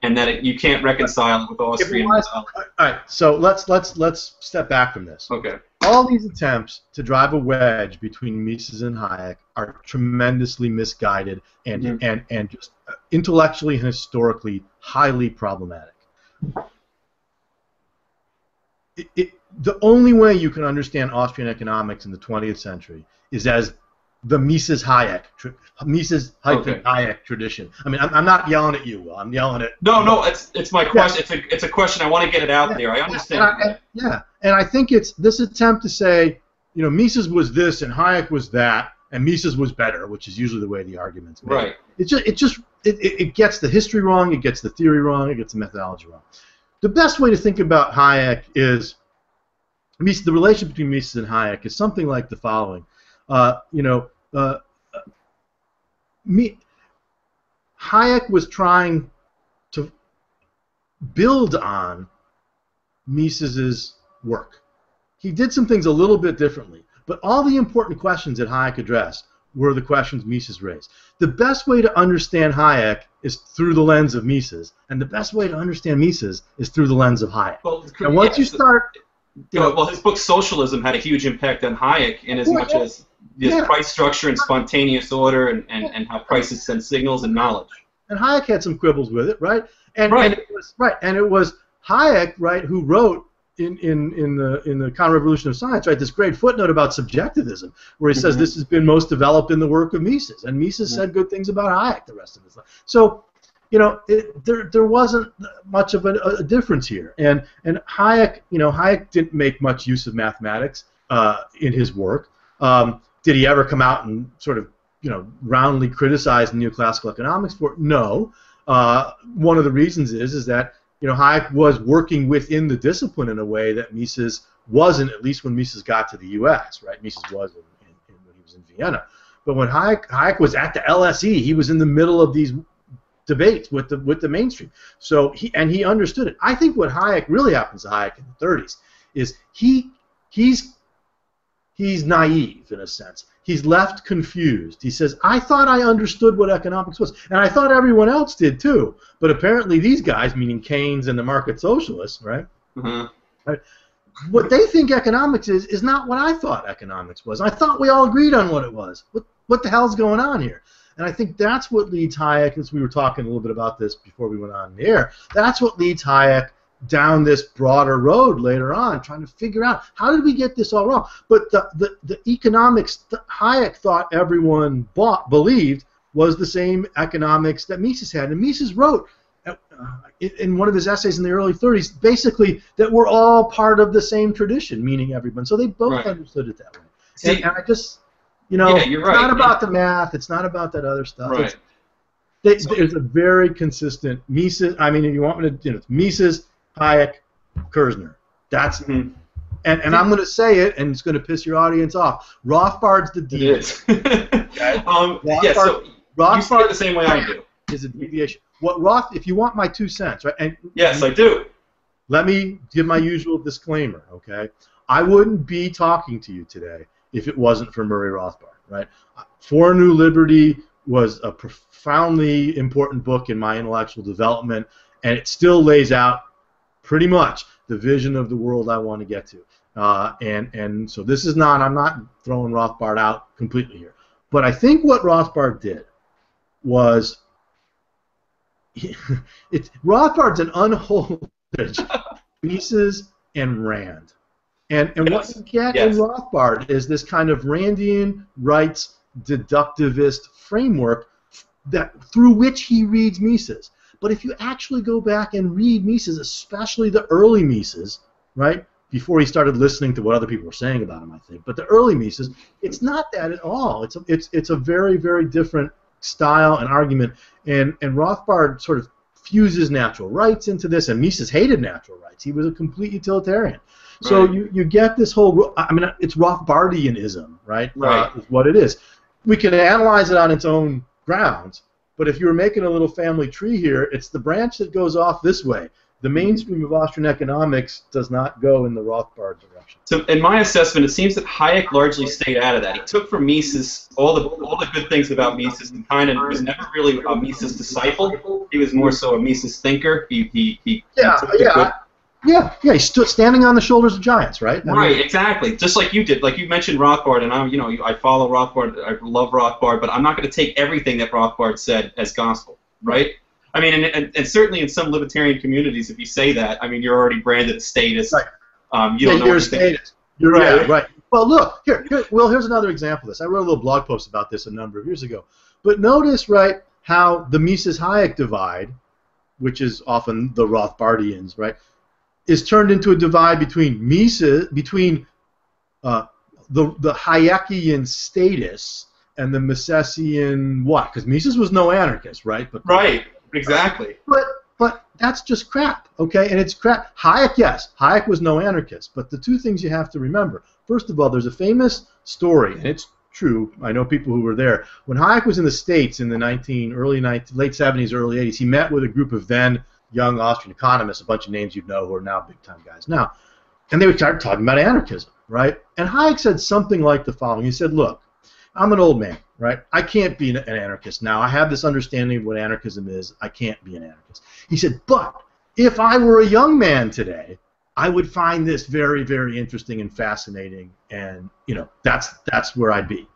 and that it, you can't reconcile it with Austrian methodology. All right, so let's, let's, let's step back from this. Okay. All these attempts to drive a wedge between Mises and Hayek are tremendously misguided and mm-hmm. and and just intellectually and historically highly problematic. It, it, the only way you can understand Austrian economics in the twentieth century is as the Mises Hayek Mises okay. Hayek tradition. I mean, I'm, I'm not yelling at you, Will. I'm yelling at no, no. It's it's my question. Yeah. It's a it's a question. I want to get it out yeah. there. I understand. And I, and, yeah, and I think it's this attempt to say, you know, Mises was this and Hayek was that, and Mises was better, which is usually the way the argument's made. Right. It just it just it, it gets the history wrong. It gets the theory wrong. It gets the methodology wrong. The best way to think about Hayek is Mises, the relationship between Mises and Hayek is something like the following. Uh, you know, uh, me, Hayek was trying to build on Mises's work. He did some things a little bit differently, but all the important questions that Hayek addressed were the questions Mises raised. The best way to understand Hayek is through the lens of Mises, and the best way to understand Mises is through the lens of Hayek. Well, and once yeah, you start... You know, well, his book Socialism had a huge impact on Hayek in as much as this yeah. price structure and spontaneous order and, and, and how prices send signals and knowledge. And Hayek had some quibbles with it, right? And, right. and it was right, and it was Hayek, right, who wrote in, in, in the in the Counter-Revolution of Science, right, this great footnote about subjectivism, where he says mm-hmm. this has been most developed in the work of Mises, and Mises mm-hmm. said good things about Hayek the rest of his life. So, you know, it, there there wasn't much of a, a difference here, and and Hayek, you know, Hayek didn't make much use of mathematics uh, in his work. Um, did he ever come out and sort of, you know, roundly criticize neoclassical economics for it? No. Uh, one of the reasons is is that, you know, Hayek was working within the discipline in a way that Mises wasn't, at least when Mises got to the U S, right? Mises was in, in, when he was in Vienna, but when Hayek Hayek was at the L S E, he was in the middle of these debates with the with the mainstream. So he and he understood it. I think what Hayek really happens to Hayek in the thirties is he he's he's naive in a sense. He's left confused. He says, "I thought I understood what economics was, and I thought everyone else did too. But apparently, these guys, meaning Keynes and the market socialists, right? Mm-hmm. right what they think economics is is not what I thought economics was. I thought we all agreed on what it was. What what the hell's going on here?" And I think that's what leads Hayek, as we were talking a little bit about this before we went on the air, that's what leads Hayek down this broader road later on, trying to figure out, how did we get this all wrong? But the, the, the economics that Hayek thought everyone bought, believed was the same economics that Mises had. And Mises wrote uh, in one of his essays in the early thirties, basically, that we're all part of the same tradition, meaning everyone. So they both right. understood it that way. See, and, and I just... You know, yeah, you're it's right. not about yeah. the math. It's not about that other stuff. Right. They, so, there's a very consistent Mises. I mean, if you want me to, you know, it's Mises, Hayek, Kirzner. That's mm-hmm. and and I'm going to say it, and it's going to piss your audience off. Rothbard's the deviation. um, Rothbard, yeah, so Rothbard, you see it the same way I do. Is a deviation. What Roth? If you want my two cents, right? And yes, I do. Let me give my usual disclaimer. Okay, I wouldn't be talking to you today if it wasn't for Murray Rothbard, right? For New Liberty was a profoundly important book in my intellectual development, and it still lays out pretty much the vision of the world I want to get to. Uh, and, and so this is not, I'm not throwing Rothbard out completely here. But I think what Rothbard did was, it's, Rothbard's an unholy marriage, Mises and Rand. And, and yes. what you get yes. in Rothbard is this kind of Randian rights deductivist framework that through which he reads Mises. But if you actually go back and read Mises, especially the early Mises, right, before he started listening to what other people were saying about him, I think, but the early Mises, it's not that at all. It's a, it's, it's a very, very different style and argument. And, and Rothbard sort of fuses natural rights into this, and Mises hated natural rights. He was a complete utilitarian. So right. you, you get this whole, I mean, it's Rothbardianism, right? Right. Uh, is what it is. We can analyze it on its own grounds, but if you were making a little family tree here, it's the branch that goes off this way. The mainstream of Austrian economics does not go in the Rothbard direction. So in my assessment, it seems that Hayek largely stayed out of that. He took from Mises all the all the good things about Mises and kind of was never really a Mises disciple. He was more so a Mises thinker. He, he, he, yeah, he took yeah. Good Yeah, yeah, he's st standing on the shoulders of giants, right? I right, mean, exactly. Just like you did, like you mentioned Rothbard, and I'm, you know, I follow Rothbard, I love Rothbard, but I'm not going to take everything that Rothbard said as gospel, right? I mean, and, and, and certainly in some libertarian communities, if you say that, I mean, you're already branded a statist. Right. Um, you yeah, don't know anything. You're a statist. You're right, yeah. right. Well, look, here, here, Will, here's another example of this. I wrote a little blog post about this a number of years ago. But notice, right, how the Mises-Hayek divide, which is often the Rothbardians, right, is turned into a divide between Mises, between uh, the the Hayekian status and the Misesian what? Because Mises was no anarchist, right? But right, exactly. But But that's just crap, okay? And it's crap. Hayek, yes, Hayek was no anarchist. But the two things you have to remember. First of all, there's a famous story, and it's true. I know people who were there. When Hayek was in the States in the nineteen, early nineteen, late seventies, early eighties, he met with a group of then young Austrian economists, a bunch of names you'd know who are now big-time guys now. And they would start talking about anarchism, right? And Hayek said something like the following. He said, look, I'm an old man, right? I can't be an anarchist now. I have this understanding of what anarchism is. I can't be an anarchist. He said, but if I were a young man today, I would find this very, very interesting and fascinating, and you know, that's that's where I'd be.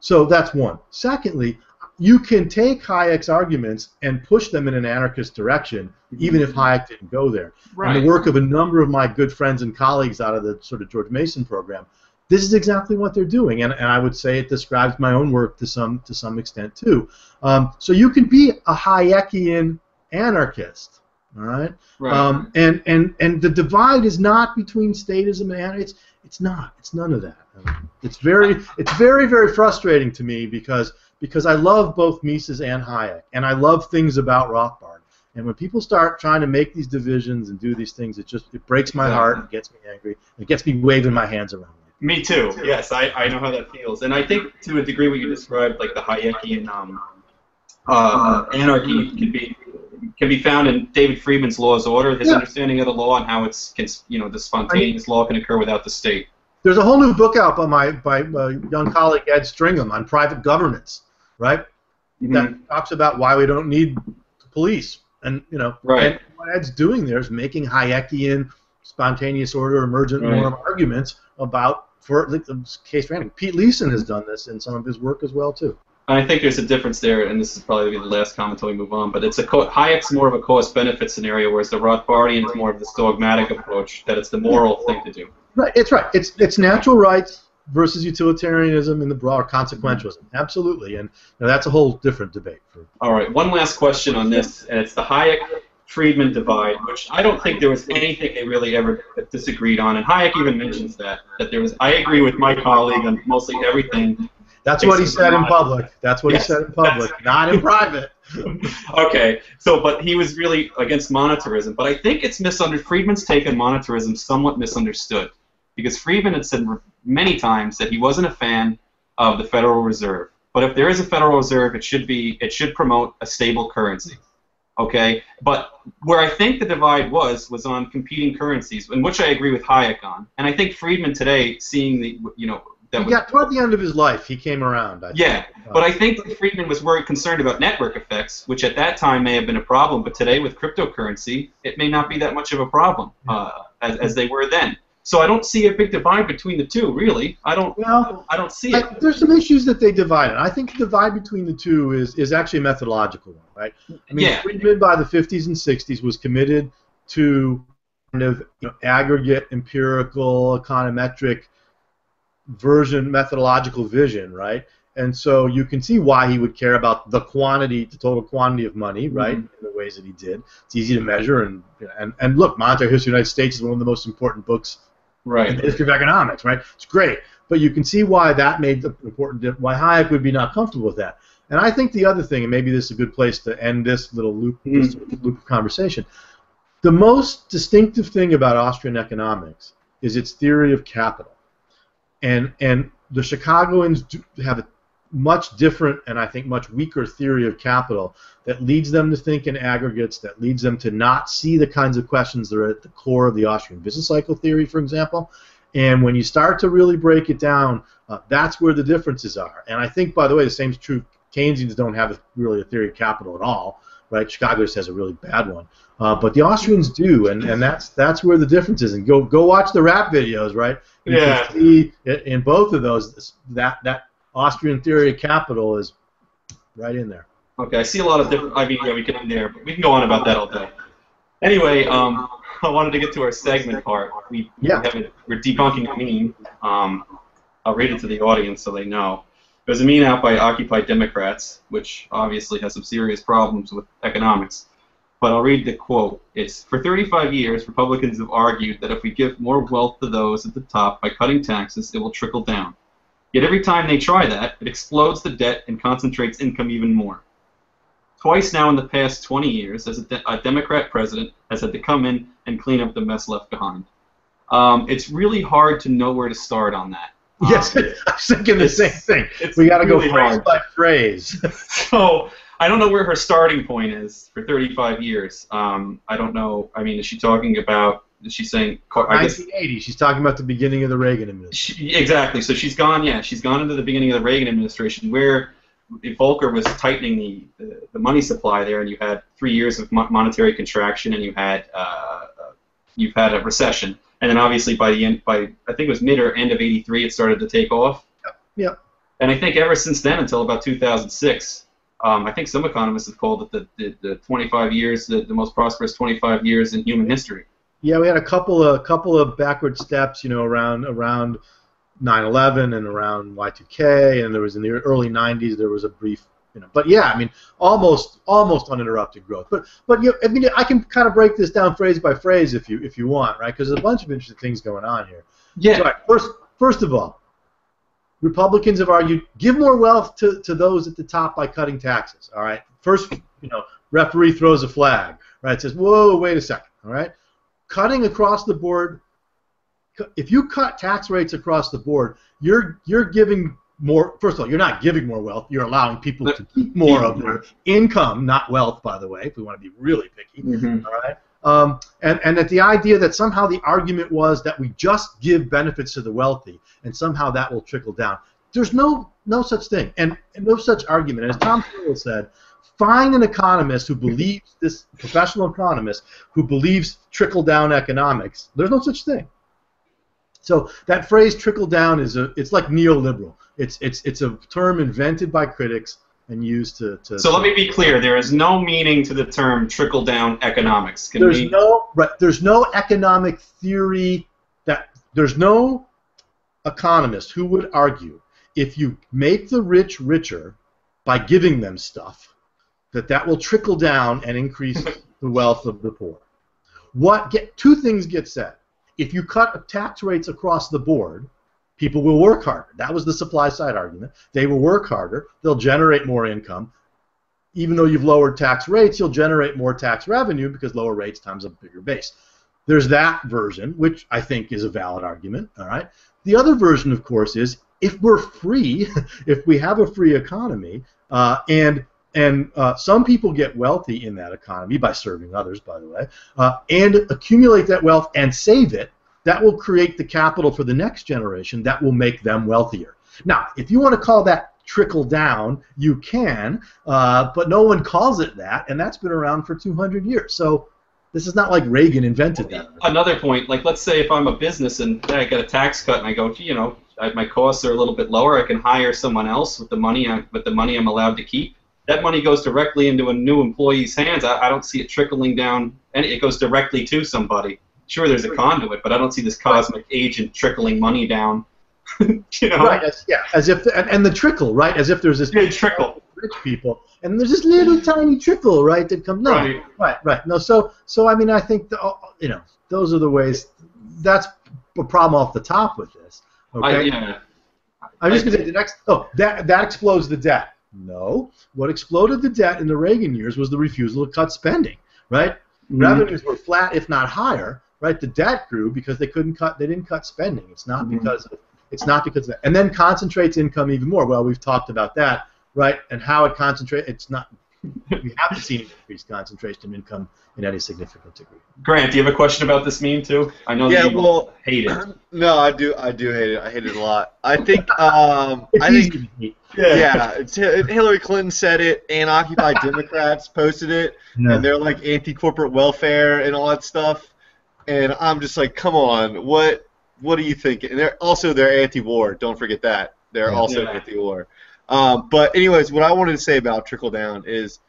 So that's one. Secondly, you can take Hayek's arguments and push them in an anarchist direction, even if Hayek didn't go there. Right. And the work of a number of my good friends and colleagues out of the sort of George Mason program, this is exactly what they're doing, and, and I would say it describes my own work to some to some extent too. Um, so you can be a Hayekian anarchist. All right? Right. Um, and and and the divide is not between statism and anarchy. It's it's not. It's none of that. I mean, it's very it's very very frustrating to me because because I love both Mises and Hayek, and I love things about Rothbard. And when people start trying to make these divisions and do these things, it just it breaks my heart. It gets me angry. It gets me waving my hands around. Me too. Yes, I I know how that feels, and I think to a degree what you described, like the Hayekian um, uh, anarchy, could be. Can be found in David Friedman's Law's Order, his yeah. understanding of the law and how it's, you know, the spontaneous I mean, law can occur without the state. There's a whole new book out by my by uh, young colleague Ed Stringham on private governance, right? Mm-hmm. That talks about why we don't need the police, and you know, right. And what Ed's doing there is making Hayekian spontaneous order, emergent right. norm arguments about for the case random. Pete Leeson has done this in some of his work as well too. I think there's a difference there, and this is probably the last comment until we move on, but it's a co Hayek's more of a cost-benefit scenario, whereas the Rothbardian is more of this dogmatic approach, that it's the moral thing to do. Right, it's right. It's, it's natural rights versus utilitarianism and the broader consequentialism. Absolutely, and you know, that's a whole different debate. For All right, one last question on this, and it's the Hayek-Friedman divide, which I don't think there was anything they really ever disagreed on, and Hayek even mentions that, that there was, I agree with my colleague on mostly everything. That's what he said in public. That's what yes, he said in public, not in private. Okay. So, but he was really against monetarism. But I think it's misunderstood. Friedman's take on monetarism somewhat misunderstood, because Friedman had said many times that he wasn't a fan of the Federal Reserve. But if there is a Federal Reserve, it should be it should promote a stable currency. Okay. But where I think the divide was was on competing currencies, in which I agree with Hayek on, and I think Friedman today, seeing the you know. That was, yeah, toward the end of his life, he came around. I yeah, think. but I think Friedman was very concerned about network effects, which at that time may have been a problem, but today with cryptocurrency, it may not be that much of a problem uh, as, as they were then. So I don't see a big divide between the two, really. I don't. Well, I don't see it. I, there's some issues that they divide. I think the divide between the two is is actually a methodological one, right? I mean, yeah. Friedman by the fifties and sixties was committed to kind of you know, aggregate, empirical, econometric. Version methodological vision, right? And so you can see why he would care about the quantity, the total quantity of money, right? Mm-hmm. In the ways that he did, it's easy to measure. And and and look, Monetary History of the United States is one of the most important books, right? In the history of economics, right? It's great, but you can see why that made the important difference. Why Hayek would be not comfortable with that. And I think the other thing, and maybe this is a good place to end this little loop, mm-hmm. this loop of conversation. The most distinctive thing about Austrian economics is its theory of capital. And and the Chicagoans do have a much different and I think much weaker theory of capital that leads them to think in aggregates, that leads them to not see the kinds of questions that are at the core of the Austrian business cycle theory, for example. And when you start to really break it down, uh, that's where the differences are. And I think, by the way, the same is true. Keynesians don't have a, really a theory of capital at all, right? Chicago just has a really bad one. Uh, but the Austrians do, and, and that's that's where the difference is. And go go watch the rap videos, right? You yeah. can see in both of those that that Austrian theory of capital is right in there. Okay, I see a lot of different. I mean, yeah, we can end there, but we can go on about that all day. Anyway, um, I wanted to get to our segment part. We, yeah. we have a, we're debunking a meme. Um, I'll read it to the audience so they know. It was a meme out by Occupied Democrats, which obviously has some serious problems with economics. But I'll read the quote. It's, for thirty-five years, Republicans have argued that if we give more wealth to those at the top by cutting taxes, it will trickle down. Yet every time they try that, it explodes the debt and concentrates income even more. twice now in the past twenty years, as a, de a Democrat president has had to come in and clean up the mess left behind. Um, it's really hard to know where to start on that. Um, yes, I was thinking the same thing. We got to really go phrase hard. by phrase. So I don't know where her starting point is for thirty-five years. Um, I don't know. I mean, is she talking about? Is she saying I guess, nineteen eighty? She's talking about the beginning of the Reagan administration. She, exactly. So she's gone. Yeah, she's gone into the beginning of the Reagan administration, where Volcker was tightening the, the the money supply there, and you had three years of mo monetary contraction, and you had uh, you've had a recession. And then obviously by the end, by I think it was mid or end of eighty-three, it started to take off. Yep. Yep. And I think ever since then, until about two thousand six, um, I think some economists have called it the, the, the twenty-five years, the, the most prosperous twenty-five years in human history. Yeah, we had a couple of couple of backward steps, you know, around around nine eleven and around Y two K, and there was in the early nineties there was a brief. You know, but yeah, I mean, almost, almost uninterrupted growth. But, but you know, I mean, I can kind of break this down phrase by phrase if you, if you want, right? Because there's a bunch of interesting things going on here. Yeah. So, right, first, first of all, Republicans have argued give more wealth to, to those at the top by cutting taxes. All right. First, you know, referee throws a flag. Right. Says, whoa, wait a second. All right. Cutting across the board. If you cut tax rates across the board, you're you're giving. More, first of all, you're not giving more wealth. You're allowing people to keep more of their income, not wealth, by the way, if we want to be really picky. Mm-hmm. All right? um, and, and that the idea that somehow the argument was that we just give benefits to the wealthy and somehow that will trickle down. There's no, no such thing and, and no such argument. And as Tom Phillips said, find an economist who believes this, professional economist, who believes trickle-down economics. There's no such thing. So that phrase "trickle down" is a—it's like neoliberal. It's it's it's a term invented by critics and used to. to so let me be clear: there is no meaning to the term "trickle down economics." Can there's we... no right, there's no economic theory that there's no economist who would argue if you make the rich richer by giving them stuff that that will trickle down and increase the wealth of the poor. What get two things get said. If you cut tax rates across the board, people will work harder. That was the supply side argument. They will work harder. They'll generate more income. Even though you've lowered tax rates, you'll generate more tax revenue because lower rates times a bigger base. There's that version, which I think is a valid argument. All right. The other version, of course, is if we're free, if we have a free economy, uh, and And uh, some people get wealthy in that economy by serving others, by the way, uh, and accumulate that wealth and save it. That will create the capital for the next generation that will make them wealthier. Now, if you want to call that trickle down, you can, uh, but no one calls it that, and that's been around for two hundred years. So this is not like Reagan invented that. Another point, like let's say if I'm a business and I get a tax cut and I go, you know, my costs are a little bit lower. I can hire someone else with the money I, with the money I'm allowed to keep. That money goes directly into a new employee's hands. I, I don't see it trickling down, and it goes directly to somebody. Sure, there's a conduit, but I don't see this cosmic agent trickling money down. You know? Right. As, yeah. As if, the, and, and the trickle, right? As if there's this big trickle, rich people, and there's this little tiny trickle, right? That comes. No. Right. Right. Right. No. So, so I mean, I think the, you know, those are the ways. That's a problem off the top with this. Okay. I, yeah. I'm just I, gonna say the next. Oh, that that explodes the debt. No. What exploded the debt in the Reagan years was the refusal to cut spending, right? Mm-hmm. Revenues were flat, if not higher, right? The debt grew because they couldn't cut. They didn't cut spending. It's not mm-hmm. because of, it's not because of that. And then concentrates income even more. Well, we've talked about that, right? And how it concentrates. It's not. We haven't seen increased concentration of income in any significant degree. Grant, do you have a question about this meme too? I know yeah, you well, hate it. No, I do. I do hate it. I hate it a lot. I think. Um, I think. Yeah, yeah it's, Hillary Clinton said it, and Occupy Democrats posted it, no. and they're like anti-corporate welfare and all that stuff. And I'm just like, come on, what? What do you think? And they're also they're anti-war. Don't forget that they're yeah. also yeah. anti-war. Um, but anyways, what I wanted to say about trickle down is,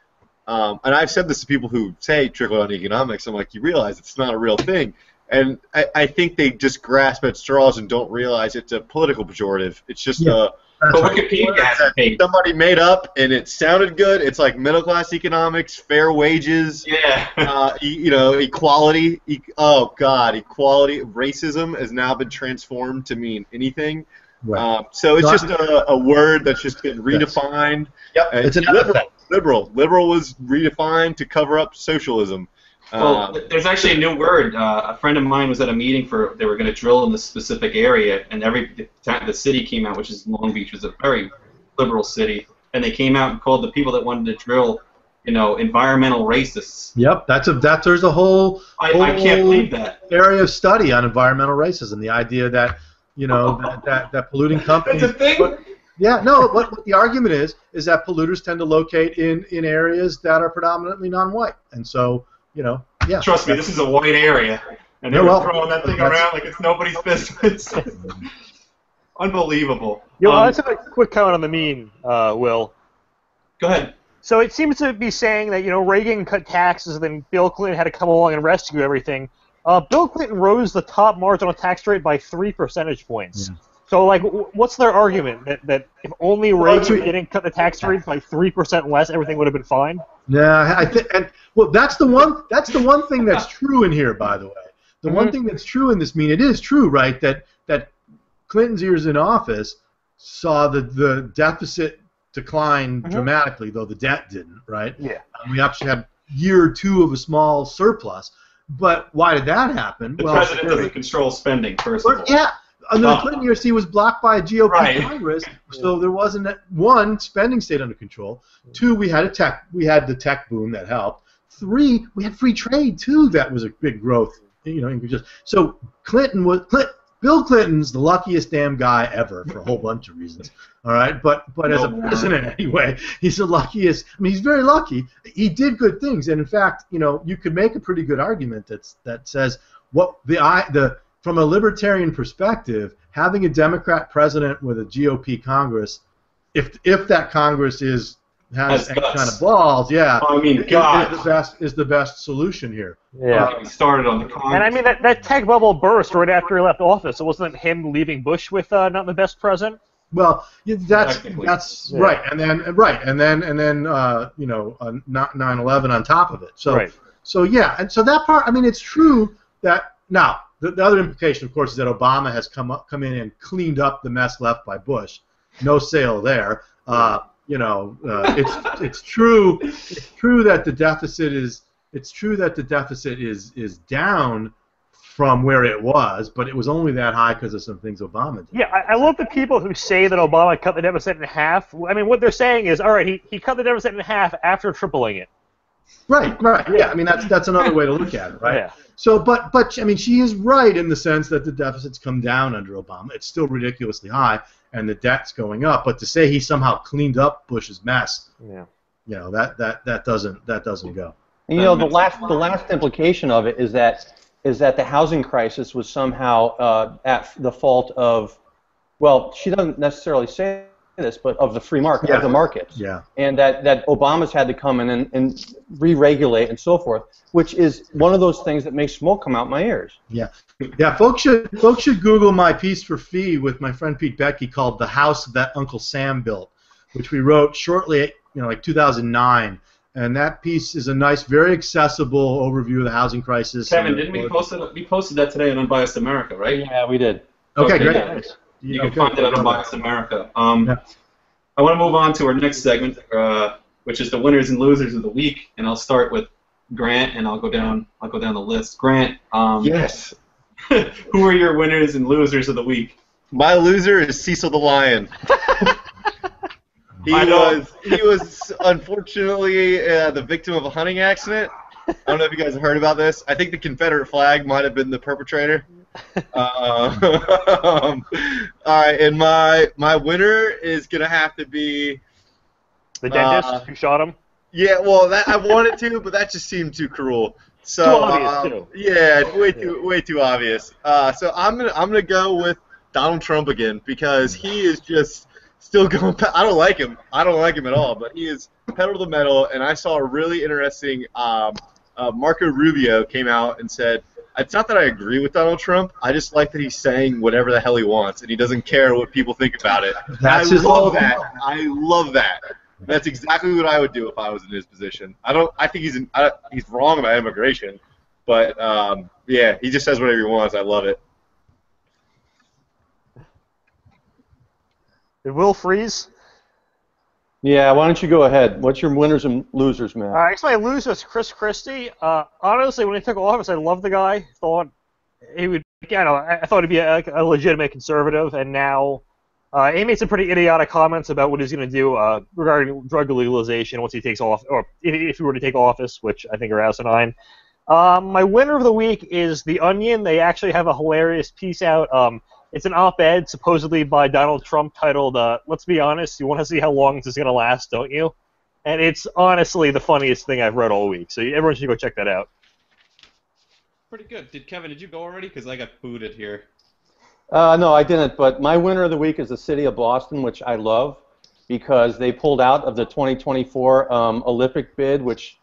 um, and I've said this to people who say trickle down economics, I'm like, you realize it's not a real thing, and I, I think they just grasp at straws and don't realize it's a political pejorative. It's just yeah. a but Wikipedia somebody made up, and it sounded good. It's like middle class economics, fair wages, yeah, uh, e you know, equality. E oh God, equality. Racism has now been transformed to mean anything. Right. Um, so it's just a, a word that's just getting redefined. Yep. It's an epithet. liberal. Liberal was redefined to cover up socialism. Well, um, there's actually a new word. Uh, a friend of mine was at a meeting for they were going to drill in this specific area, and every the city came out, which is Long Beach, was a very liberal city, and they came out and called the people that wanted to drill, you know, environmental racists. Yep, that's a that there's a whole, I, whole I can't believe that area of study on environmental racism. The idea that you know that, that that polluting companies. That's a thing. But, yeah, no. What, what the argument is is that polluters tend to locate in in areas that are predominantly non-white, and so. You know, yeah. Trust me, this is a white area, and they're well, throwing that thing around like it's nobody's business. Unbelievable. Yo, um, I just have a quick comment on the meme, uh, Will. Go ahead. So it seems to be saying that you know Reagan cut taxes, and then Bill Clinton had to come along and rescue everything. Uh, Bill Clinton rose the top marginal tax rate by three percentage points. Yeah. So, like, what's their argument that, that if only Reagan didn't cut the tax rate by three percent less, everything would have been fine? Yeah, I think, and well, that's the one. That's the one thing that's true in here, by the way. The mm-hmm. one thing that's true in this mean it is true, right? That that Clinton's years in office saw the the deficit decline mm-hmm. dramatically, though the debt didn't, right? Yeah, and we actually had year or two of a small surplus. But why did that happen? The well, president doesn't really control spending, first of all. Yeah. And then the Clinton year, he was blocked by a G O P right. Congress, so there wasn't one spending stayed under control. Two, we had a tech, we had the tech boom that helped. Three, we had free trade too. That was a big growth, you know. Just so Clinton was Clinton, Bill Clinton's the luckiest damn guy ever for a whole bunch of reasons. All right, but but no as a president way. Anyway, he's the luckiest. I mean, he's very lucky. He did good things, and in fact, you know, you could make a pretty good argument that's that says what the I the from a libertarian perspective, having a Democrat president with a G O P Congress, if if that Congress is has any kind of balls, yeah, I mean, God. Is, the best, is the best solution here. Yeah, we started on the Congress. And I mean that that tech bubble burst right after he left office. It wasn't him leaving Bush with uh, not the best president. Well, that's that's yeah. right, and then right, and then and then uh, you know, uh, not nine eleven on top of it. So right. so yeah, and so that part. I mean, it's true that now. The, the other implication, of course, is that Obama has come up, come in and cleaned up the mess left by Bush. No sale there. Uh, you know, uh, it's it's true. It's true that the deficit is. It's true that the deficit is is down from where it was, but it was only that high because of some things Obama did. Yeah, I, I love the people who say that Obama cut the deficit in half. I mean, what they're saying is, all right, he he cut the deficit in half after tripling it. Right, right, yeah. I mean, that's that's another way to look at it, right? Yeah. So, but but I mean, she is right in the sense that the deficit's come down under Obama. It's still ridiculously high, and the debt's going up. But to say he somehow cleaned up Bush's mess, yeah, you know, that that that doesn't that doesn't go. You know, the last the last implication of it is that is that the housing crisis was somehow uh, at the fault of, well, she doesn't necessarily say this, but of the free market, yeah. of the markets, yeah. and that, that Obama's had to come in and, and re-regulate and so forth, which is one of those things that makes smoke come out my ears. Yeah, yeah. Folks should folks should Google my piece for F E E with my friend Pete Becky called "The House That Uncle Sam Built," which we wrote shortly, you know, like two thousand nine, and that piece is a nice, very accessible overview of the housing crisis. Kevin, didn't we post it? We posted that today on Unbiased America, right? Yeah, we did. Okay, okay great. Yeah. You, you know, can find it on Unbiased America. Um, yeah. I want to move on to our next segment, uh, which is the winners and losers of the week, and I'll start with Grant, and I'll go down. I'll go down the list. Grant. Um, yes. Who are your winners and losers of the week? My loser is Cecil the Lion. he was he was unfortunately uh, the victim of a hunting accident. I don't know if you guys have heard about this. I think the Confederate flag might have been the perpetrator. uh, um, all right, and my my winner is gonna have to be the dentist uh, who shot him. Yeah, well, that I wanted to, but that just seemed too cruel. So too obvious, um, too. Yeah, way too way too obvious. Uh, so I'm gonna I'm gonna go with Donald Trump again because he is just still going. I don't like him. I don't like him at all. But he is pedal to the metal, and I saw a really interesting. Um, uh, Marco Rubio came out and said. It's not that I agree with Donald Trump. I just like that he's saying whatever the hell he wants, and he doesn't care what people think about it. That's I his love that. I love that. That's exactly what I would do if I was in his position. I don't. I think he's in, I, he's wrong about immigration, but um, yeah, he just says whatever he wants. I love it. It will freeze. Yeah, why don't you go ahead? What's your winners and losers, Matt? I guess my loser is Chris Christie. Uh, honestly, when he took office, I loved the guy. Thought he would, you know, I thought he'd be a, a legitimate conservative, and now uh, he made some pretty idiotic comments about what he's going to do uh, regarding drug legalization once he takes off, or if he were to take office, which I think are asinine. Um, my winner of the week is The Onion. They actually have a hilarious piece out. Um, It's an op-ed, supposedly by Donald Trump, titled, uh, let's be honest, you want to see how long this is going to last, don't you? And it's honestly the funniest thing I've read all week, so everyone should go check that out. Pretty good. Did Kevin, did you go already? Because I got booted here. Uh, no, I didn't, but my winner of the week is the city of Boston, which I love, because they pulled out of the twenty twenty-four um, Olympic bid, which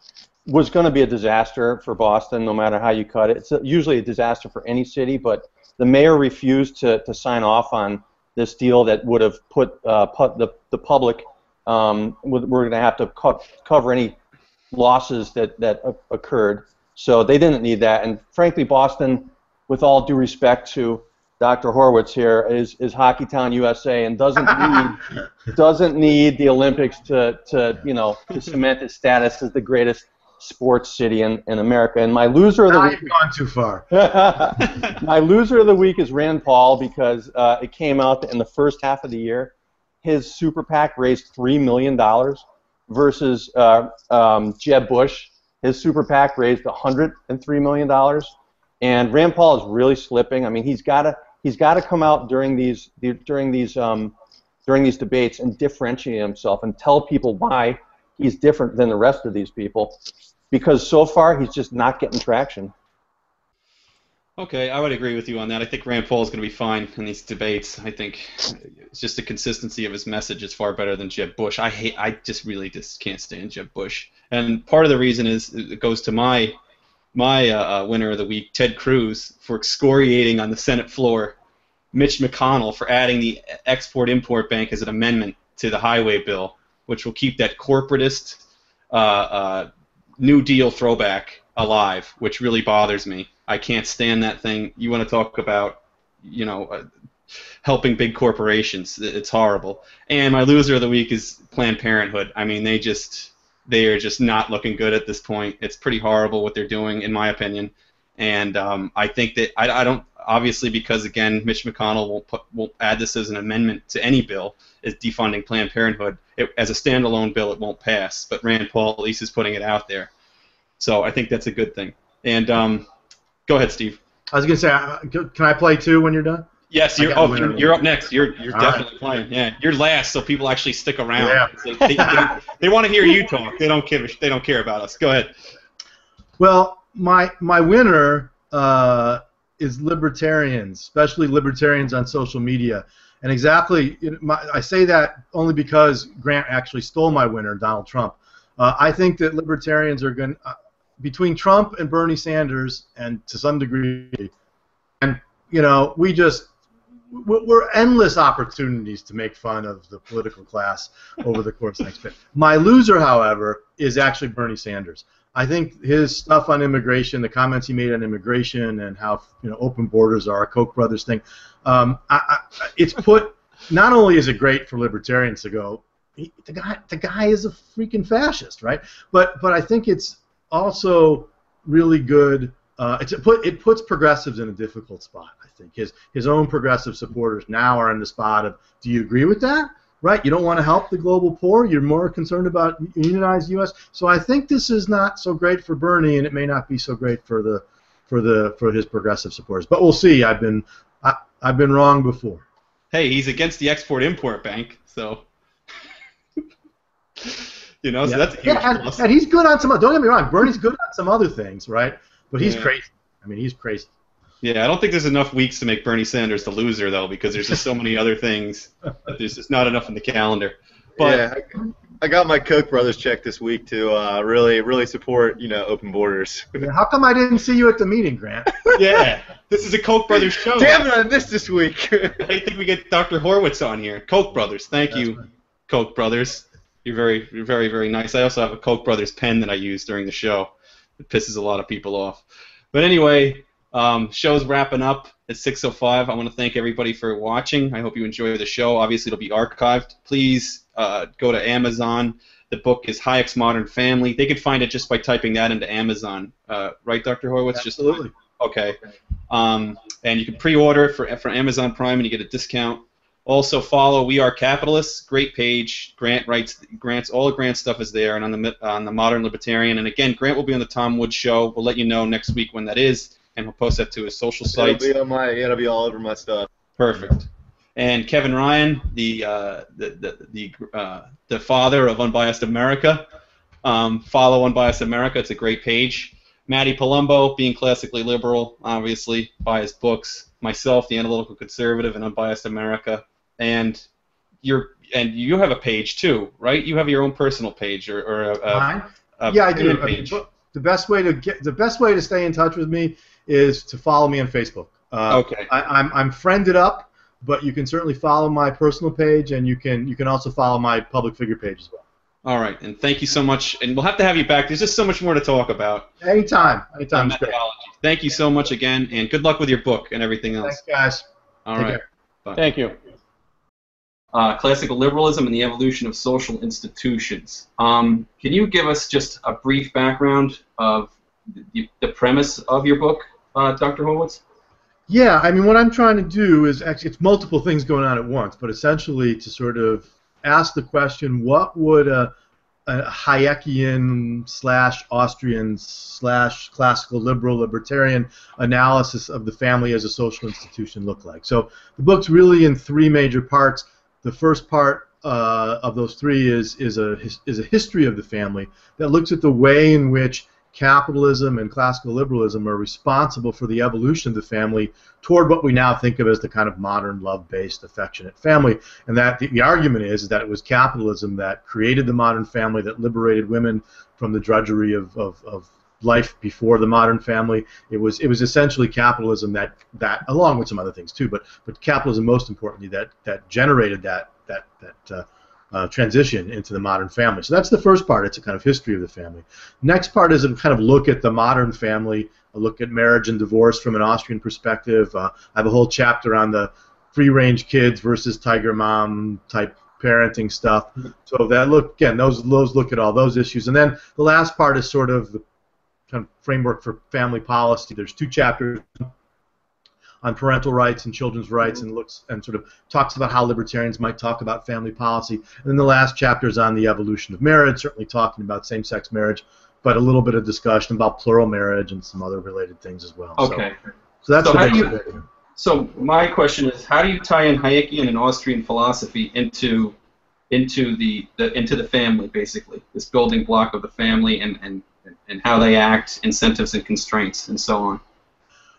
was going to be a disaster for Boston, no matter how you cut it. It's usually a disaster for any city, but the mayor refused to, to sign off on this deal that would have put, uh, put the, the public, um, we're going to have to co cover any losses that, that occurred. So they didn't need that. And frankly, Boston, with all due respect to Doctor Horwitz here, is, is Hockey Town U S A and doesn't need, doesn't need the Olympics to, to, you know, to cement its status as the greatest sports city in, in America. And my loser of the week... I've gone too far. My loser of the week is Rand Paul, because uh, it came out that in the first half of the year, his super PAC raised three million dollars versus uh, um, Jeb Bush. His super PAC raised one hundred three million dollars. And Rand Paul is really slipping. I mean, he's got to he's got to come out during these during these um, during these debates and differentiate himself and tell people why he's different than the rest of these people, because so far he's just not getting traction. Okay, I would agree with you on that. I think Rand Paul is going to be fine in these debates. I think it's just the consistency of his message is far better than Jeb Bush. I hate. I just really just can't stand Jeb Bush. And part of the reason is it goes to my my uh, winner of the week, Ted Cruz, for excoriating on the Senate floor Mitch McConnell for adding the Export-Import Bank as an amendment to the highway bill, which will keep that corporatist uh, uh, New Deal throwback alive, which really bothers me. I can't stand that thing. You want to talk about, you know, uh, helping big corporations. It's horrible. And my loser of the week is Planned Parenthood. I mean, they just, they are just not looking good at this point. It's pretty horrible what they're doing, in my opinion. And um, I think that, I, I don't, obviously because, again, Mitch McConnell will, put, will add this as an amendment to any bill, is defunding Planned Parenthood. It, as a standalone bill, it won't pass, but Rand Paul at least is putting it out there. So I think that's a good thing. And um, go ahead, Steve. I was going to say, uh, can I play too when you're done? Yes, you're, oh, you're, you're up next. You're, you're definitely right. Playing. Yeah, you're last, so people actually stick around. Yeah. Like they, they, they want to hear you talk. They don't, care, they don't care about us. Go ahead. Well, my, my winner... Uh, is libertarians, especially libertarians on social media. And exactly, my, I say that only because Grant actually stole my winner, Donald Trump. Uh, I think that libertarians are going uh, between Trump and Bernie Sanders, and to some degree, and you know, we just we're endless opportunities to make fun of the political class over the course of the next bit. My loser, however, is actually Bernie Sanders. I think his stuff on immigration, the comments he made on immigration, and how you know open borders are a Koch brothers thing, um, I, I, it's put. Not only is it great for libertarians to go, he, the guy, the guy is a freaking fascist, right? But but I think it's also really good. Uh, it's, it put it puts progressives in a difficult spot. I think his his own progressive supporters now are in the spot of, do you agree with that? Right, you don't want to help the global poor. You're more concerned about unionized U S So I think this is not so great for Bernie, and it may not be so great for the, for the for his progressive supporters. But we'll see. I've been I, I've been wrong before. Hey, he's against the Export-Import Bank, so you know. Yeah. So that's a huge yeah, and, plus. And he's good on some. Don't get me wrong. Bernie's good on some other things, right? But he's yeah. crazy. I mean, he's crazy. Yeah, I don't think there's enough weeks to make Bernie Sanders the loser, though, because there's just so many other things. There's just not enough in the calendar. But yeah, I, I got my Koch brothers check this week to uh, really, really support, you know, open borders. Yeah, how come I didn't see you at the meeting, Grant? Yeah, this is a Koch brothers show. Damn it, I missed this week. I think we get Doctor Horwitz on here. Koch brothers, thank That's you, right. Koch brothers. You're very, you're very, very nice. I also have a Koch brothers pen that I use during the show. It pisses a lot of people off. But anyway. Um, show's wrapping up at six oh five. I want to thank everybody for watching. I hope you enjoy the show. Obviously, it'll be archived. Please uh, go to Amazon. The book is Hayek's Modern Family. They could find it just by typing that into Amazon, uh, right, Doctor Horwitz? Absolutely. Just, okay. Um, and you can pre-order it for, for Amazon Prime, and you get a discount. Also follow We Are Capitalists. Great page. Grant writes Grant's all of Grant's stuff is there, and on the on the Modern Libertarian. And again, Grant will be on the Tom Woods Show. We'll let you know next week when that is, and he'll post that to his social sites. It'll be on my, it'll be all over my stuff. Perfect. And Kevin Ryan, the uh, the the the, uh, the father of Unbiased America. Um, follow Unbiased America. It's a great page. Matty Palumbo, being classically liberal, obviously, buy his books. Myself, the analytical conservative, and Unbiased America. And you're and you have a page too, right? You have your own personal page, or, or a, Mine? a, a yeah, I do. I mean, the best way to get the best way to stay in touch with me is to follow me on Facebook. Uh, okay. I, I'm I'm friended up, but you can certainly follow my personal page, and you can you can also follow my public figure page as well. All right, and thank you so much, and we'll have to have you back. There's just so much more to talk about. Anytime, anytime. Great. Thank you so much again, and good luck with your book and everything else. Thanks, guys. All right. Bye. Thank you. Uh, classical liberalism and the evolution of social institutions. Um, can you give us just a brief background of the, the premise of your book, uh, Doctor Horwitz? Yeah, I mean, what I'm trying to do is actually it's multiple things going on at once, but essentially to sort of ask the question, what would a, a Hayekian slash Austrian slash classical liberal libertarian analysis of the family as a social institution look like? So the book's really in three major parts. The first part uh, of those three is is a is a history of the family that looks at the way in which capitalism and classical liberalism are responsible for the evolution of the family toward what we now think of as the kind of modern love-based affectionate family. And that the, the argument is, is that it was capitalism that created the modern family, that liberated women from the drudgery of, of, of life before the modern family. It was it was essentially capitalism that that along with some other things too, but but capitalism most importantly that that generated that that that uh, uh, transition into the modern family. So that's the first part. It's a kind of history of the family. Next part is a kind of look at the modern family, a look at marriage and divorce from an Austrian perspective. Uh, I have a whole chapter on the free-range kids versus tiger mom type parenting stuff. So that look again those those look at all those issues, and then the last part is sort of the kind of framework for family policy. There's two chapters on parental rights and children's rights, and looks and sort of talks about how libertarians might talk about family policy. And then the last chapter is on the evolution of marriage, certainly talking about same-sex marriage, but a little bit of discussion about plural marriage and some other related things as well. Okay. So, so that's so the basic idea. So my question is, how do you tie in Hayekian and Austrian philosophy into into the, the into the family, basically, this building block of the family and and and how they act, incentives and constraints, and so on?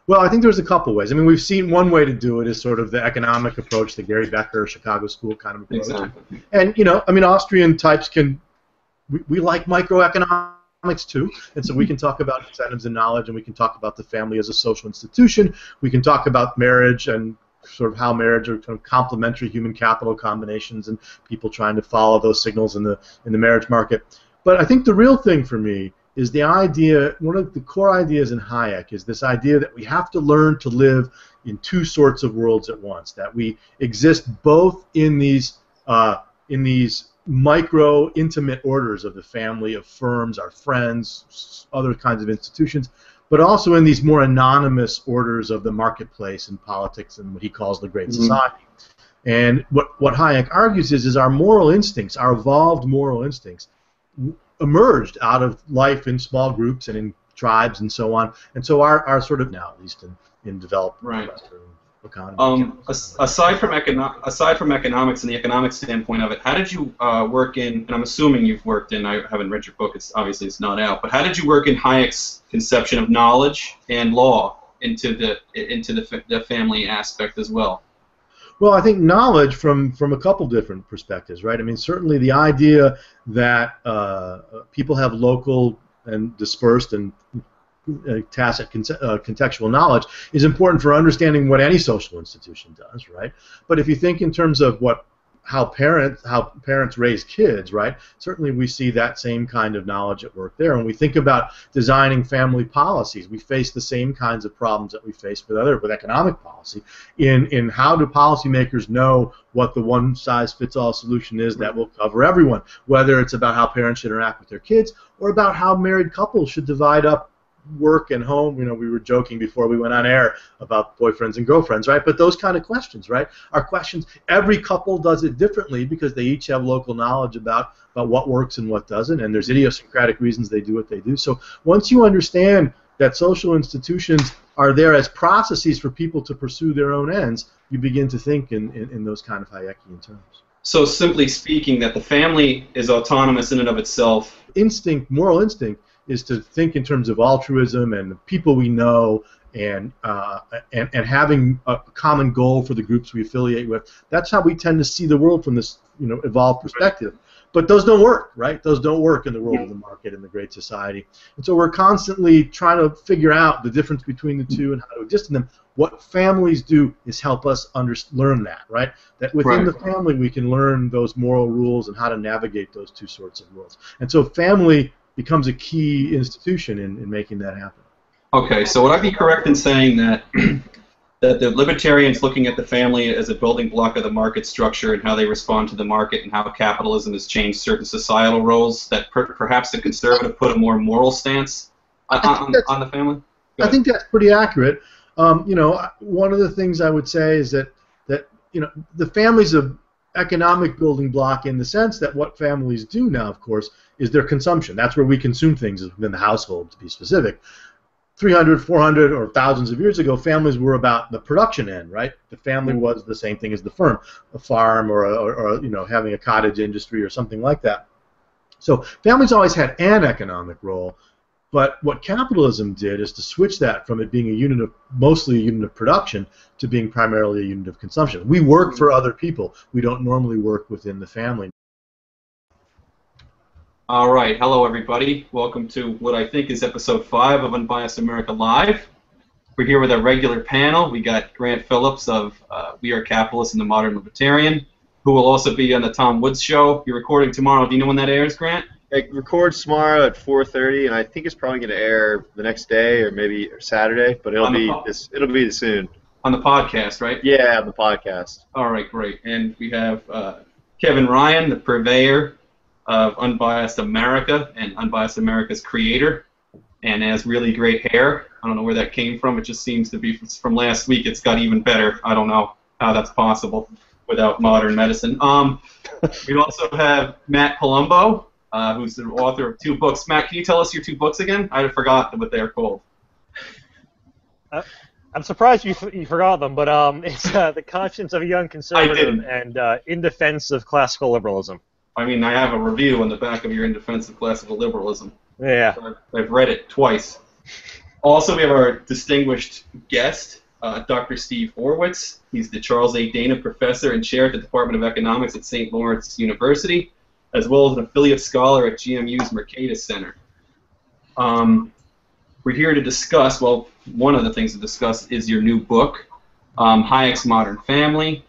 Well, I think there's a couple ways. I mean, we've seen one way to do it is sort of the economic approach, the Gary Becker, Chicago School kind of approach. Exactly. And, you know, I mean, Austrian types can, we, we like microeconomics too, and so we can talk about incentives and knowledge, and we can talk about the family as a social institution. We can talk about marriage and sort of how marriage are kind of complementary human capital combinations and people trying to follow those signals in the in the marriage market. But I think the real thing for me is the idea, one of the core ideas in Hayek is this idea that we have to learn to live in two sorts of worlds at once, that we exist both in these uh, in these micro intimate orders of the family, of firms, our friends, other kinds of institutions, but also in these more anonymous orders of the marketplace and politics and what he calls the Great Society. Mm-hmm. And what, what Hayek argues is, is our moral instincts, our evolved moral instincts, emerged out of life in small groups and in tribes and so on. And so our, our sort of now, at least in, in developed right. economy. Um, aside, from econo aside from economics and the economic standpoint of it, how did you uh, work in, and I'm assuming you've worked in, I haven't read your book, it's obviously it's not out, but how did you work in Hayek's conception of knowledge and law into the, into the, the family aspect as well? Well, I think knowledge from, from a couple different perspectives, right? I mean, certainly the idea that uh, people have local and dispersed and uh, tacit con uh, contextual knowledge is important for understanding what any social institution does, right? But if you think in terms of what how parents how parents raise kids, right? Certainly we see that same kind of knowledge at work there. When we think about designing family policies, we face the same kinds of problems that we face with other with economic policy in in how do policymakers know what the one size fits all solution is that will cover everyone, whether it's about how parents should interact with their kids or about how married couples should divide up work and home. You know, we were joking before we went on air about boyfriends and girlfriends, right? But those kind of questions, right, are questions. Every couple does it differently because they each have local knowledge about, about what works and what doesn't, and there's idiosyncratic reasons they do what they do. So once you understand that social institutions are there as processes for people to pursue their own ends, you begin to think in, in, in those kind of Hayekian terms. So simply speaking, that the family is autonomous in and of itself. Instinct, moral instinct, is to think in terms of altruism and the people we know, and uh, and and having a common goal for the groups we affiliate with. That's how we tend to see the world from this, you know, evolved perspective. But those don't work, right? Those don't work in the world of the market and the great society. And so we're constantly trying to figure out the difference between the two and how to exist in them. What families do is help us under learn that, right? That within right. the family we can learn those moral rules and how to navigate those two sorts of worlds. And so family becomes a key institution in, in making that happen. Okay, so would I be correct in saying that that the libertarians looking at the family as a building block of the market structure and how they respond to the market and how capitalism has changed certain societal roles, that per perhaps the conservative put a more moral stance on, on, on the family? I think that's pretty accurate. Um, you know, one of the things I would say is that that you know the family's a economic building block in the sense that what families do now, of course, is their consumption. That's where we consume things, within the household, to be specific. three hundred, four hundred, or thousands of years ago, families were about the production end, right? The family was the same thing as the firm, a farm or, a, or, or you know, having a cottage industry or something like that. So families always had an economic role, but what capitalism did is to switch that from it being a unit of, mostly a unit of production, to being primarily a unit of consumption. We work for other people. We don't normally work within the family. All right. Hello, everybody. Welcome to what I think is episode five of Unbiased America Live. We're here with our regular panel. We got Grant Phillips of uh, We Are Capitalists and the Modern Libertarian, who will also be on the Tom Woods Show. You're recording tomorrow. Do you know when that airs, Grant? It records tomorrow at four thirty, and I think it's probably going to air the next day or maybe Saturday, but it'll be this. It'll be soon. On the podcast, right? Yeah, on the podcast. All right, great. And we have uh, Kevin Ryan, the purveyor of Unbiased America and Unbiased America's creator, and has really great hair. I don't know where that came from. It just seems to be from last week. It's got even better. I don't know how that's possible without modern medicine. Um, we also have Matt Palumbo, Uh, who's the author of two books. Matt, can you tell us your two books again? I forgot what they're called. Uh, I'm surprised you, f you forgot them, but um, it's uh, The Conscience of a Young Conservative and uh, In Defense of Classical Liberalism. I mean, I have a review on the back of your In Defense of Classical Liberalism. Yeah. I've, I've read it twice. Also, we have our distinguished guest, uh, Doctor Steve Horwitz. He's the Charles A. Dana Professor and Chair at the Department of Economics at Saint Lawrence University, as well as an affiliate scholar at G M U's Mercatus Center. Um, we're here to discuss, well, one of the things to discuss is your new book, um, Hayek's Modern Family,